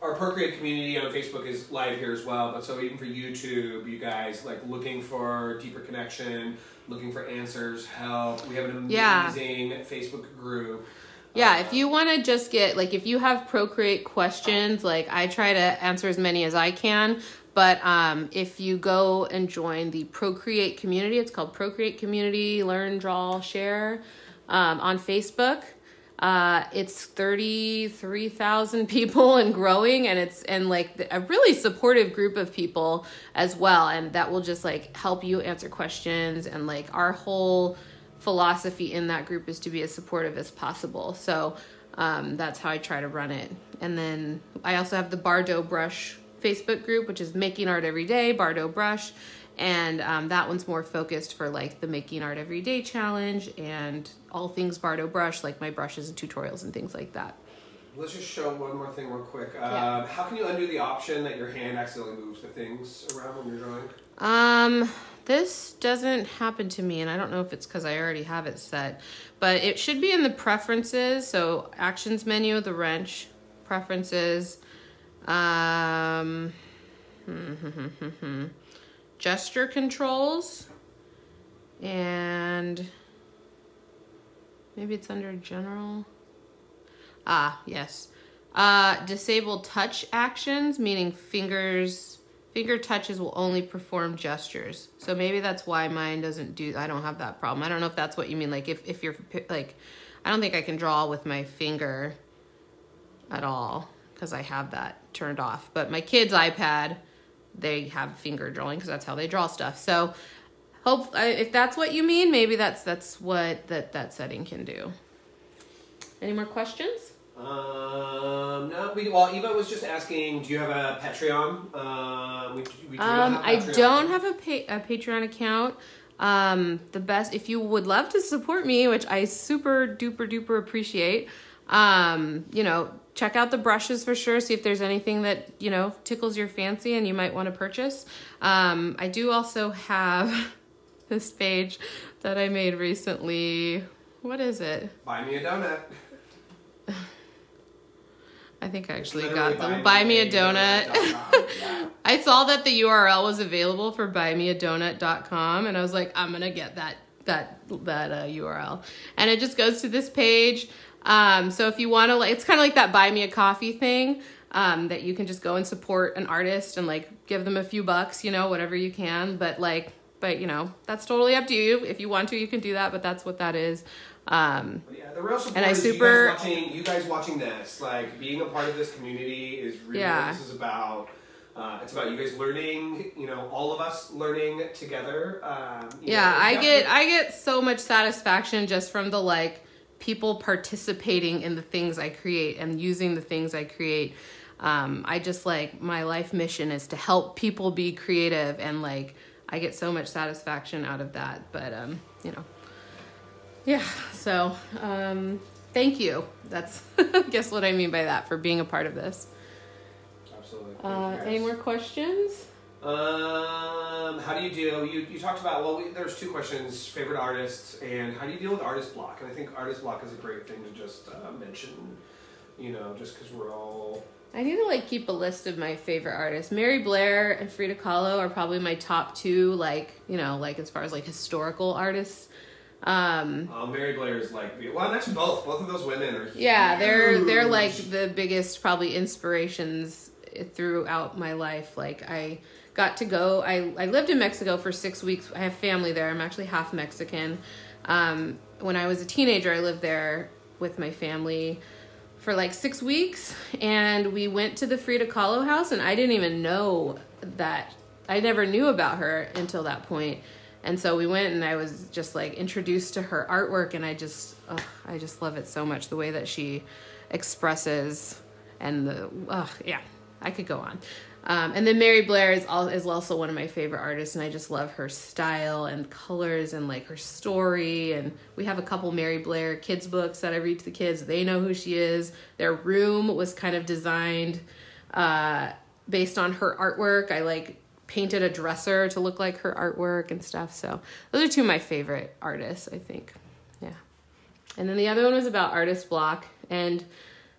our Procreate community on Facebook is live here as well, but so even for YouTube, you guys, like, looking for deeper connection, looking for answers, help. We have an amazing Facebook group. Yeah, if you want to just get, like, if you have Procreate questions, like, I try to answer as many as I can. But if you go and join the Procreate community, it's called Procreate Community Learn, Draw, Share on Facebook. It's 33,000 people and growing, and it's like a really supportive group of people as well, and that will just, like, help you answer questions, and, like, our whole philosophy in that group is to be as supportive as possible. So that's how I try to run it. And then I also have the Bardot Brush Facebook group, which is making art every day, Bardot Brush, And that one's more focused for like the Making Art Everyday Challenge and all things Bardot Brush, like my brushes and tutorials and things like that. Let's just show one more thing real quick. How can you undo the option that your hand accidentally moves the things around when you're drawing? This doesn't happen to me, and I don't know if it's because I already have it set, but it should be in the preferences. So actions menu, the wrench, preferences, gesture controls, and maybe it's under general. Ah, yes. Disable touch actions, meaning finger touches will only perform gestures. So maybe that's why mine doesn't do, I don't have that problem. I don't know if that's what you mean. Like if you're like, I don't think I can draw with my finger at all because I have that turned off. But my kid's iPad, they have finger drawing because that's how they draw stuff. So hope if that's what you mean, maybe that's what that setting can do. Any more questions? No. Well, Eva was just asking, do you have a Patreon? We do have a Patreon. I don't have a Patreon account. The best, if you would love to support me, which I super duper duper appreciate, you know, check out the brushes for sure. See if there's anything that, you know, tickles your fancy and you might want to purchase. I do also have this page that I made recently. What is it? Buy me a donut. I think I actually got them. Buy me a donut. Yeah. I saw that the URL was available for buymeadonut.com, and I was like, I'm gonna get that URL. And it just goes to this page. So if you want to, like, it's kind of like that buy me a coffee thing, that you can just go and support an artist and like give them a few bucks, you know, whatever you can. But you know, that's totally up to you. If you want to, you can do that. But that's what that is. Yeah, the real support is you guys watching this, like being a part of this community is really what this is about. It's about you guys learning, you know, all of us learning together. I get so much satisfaction just from the like people participating in the things I create and using the things I create. I just like my life mission is to help people be creative, and like I get so much satisfaction out of that. But you know. Yeah, so thank you. That's, I guess, what I mean by that, for being a part of this. Absolutely. Any more questions? How do you deal? You talked about, well, there's two questions, favorite artists, and how do you deal with artist block? And I think artist block is a great thing to just mention, you know, just because we're all... I need to, like, keep a list of my favorite artists. Mary Blair and Frida Kahlo are probably my top two, like, you know, like, as far as, like, historical artists. Mary Blair is like, well, actually both of those women are huge. Yeah, they're like the biggest probably inspirations throughout my life. Like I got to go, I lived in Mexico for 6 weeks. I have family there. I'm actually half Mexican. When I was a teenager, I lived there with my family for like 6 weeks, and we went to the Frida Kahlo house, and I didn't even know that, I never knew about her until that point. And so we went, and I was just like introduced to her artwork, and I just love it so much, the way that she expresses, and the yeah, I could go on. And then Mary Blair is also one of my favorite artists, and I just love her style and colors and like her story. And we have a couple Mary Blair kids books that I read to the kids. They know who she is. Their room was kind of designed based on her artwork. I like painted a dresser to look like her artwork and stuff. So those are two of my favorite artists, I think. Yeah. And then the other one was about artist block. And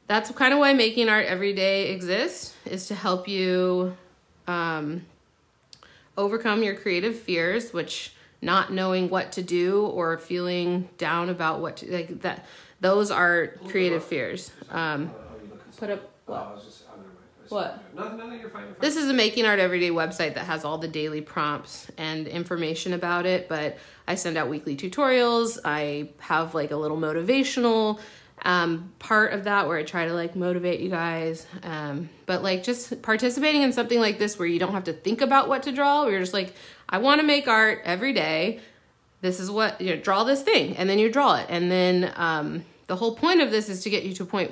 that's kind of why Making Art Every Day exists, is to help you overcome your creative fears, which not knowing what to do or feeling down about what to, like that, those are creative fears. Put up what? What? No, you're fine. This is a Making Art Everyday website that has all the daily prompts and information about it, but I send out weekly tutorials. I have like a little motivational part of that where I try to like motivate you guys. But like just participating in something like this where you don't have to think about what to draw. You're just like, I want to make art every day. This is what, you know, draw this thing, and then you draw it. And then, the whole point of this is to get you to a point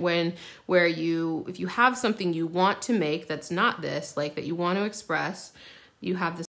where you, if you have something you want to make that's not this, like that you want to express, you have the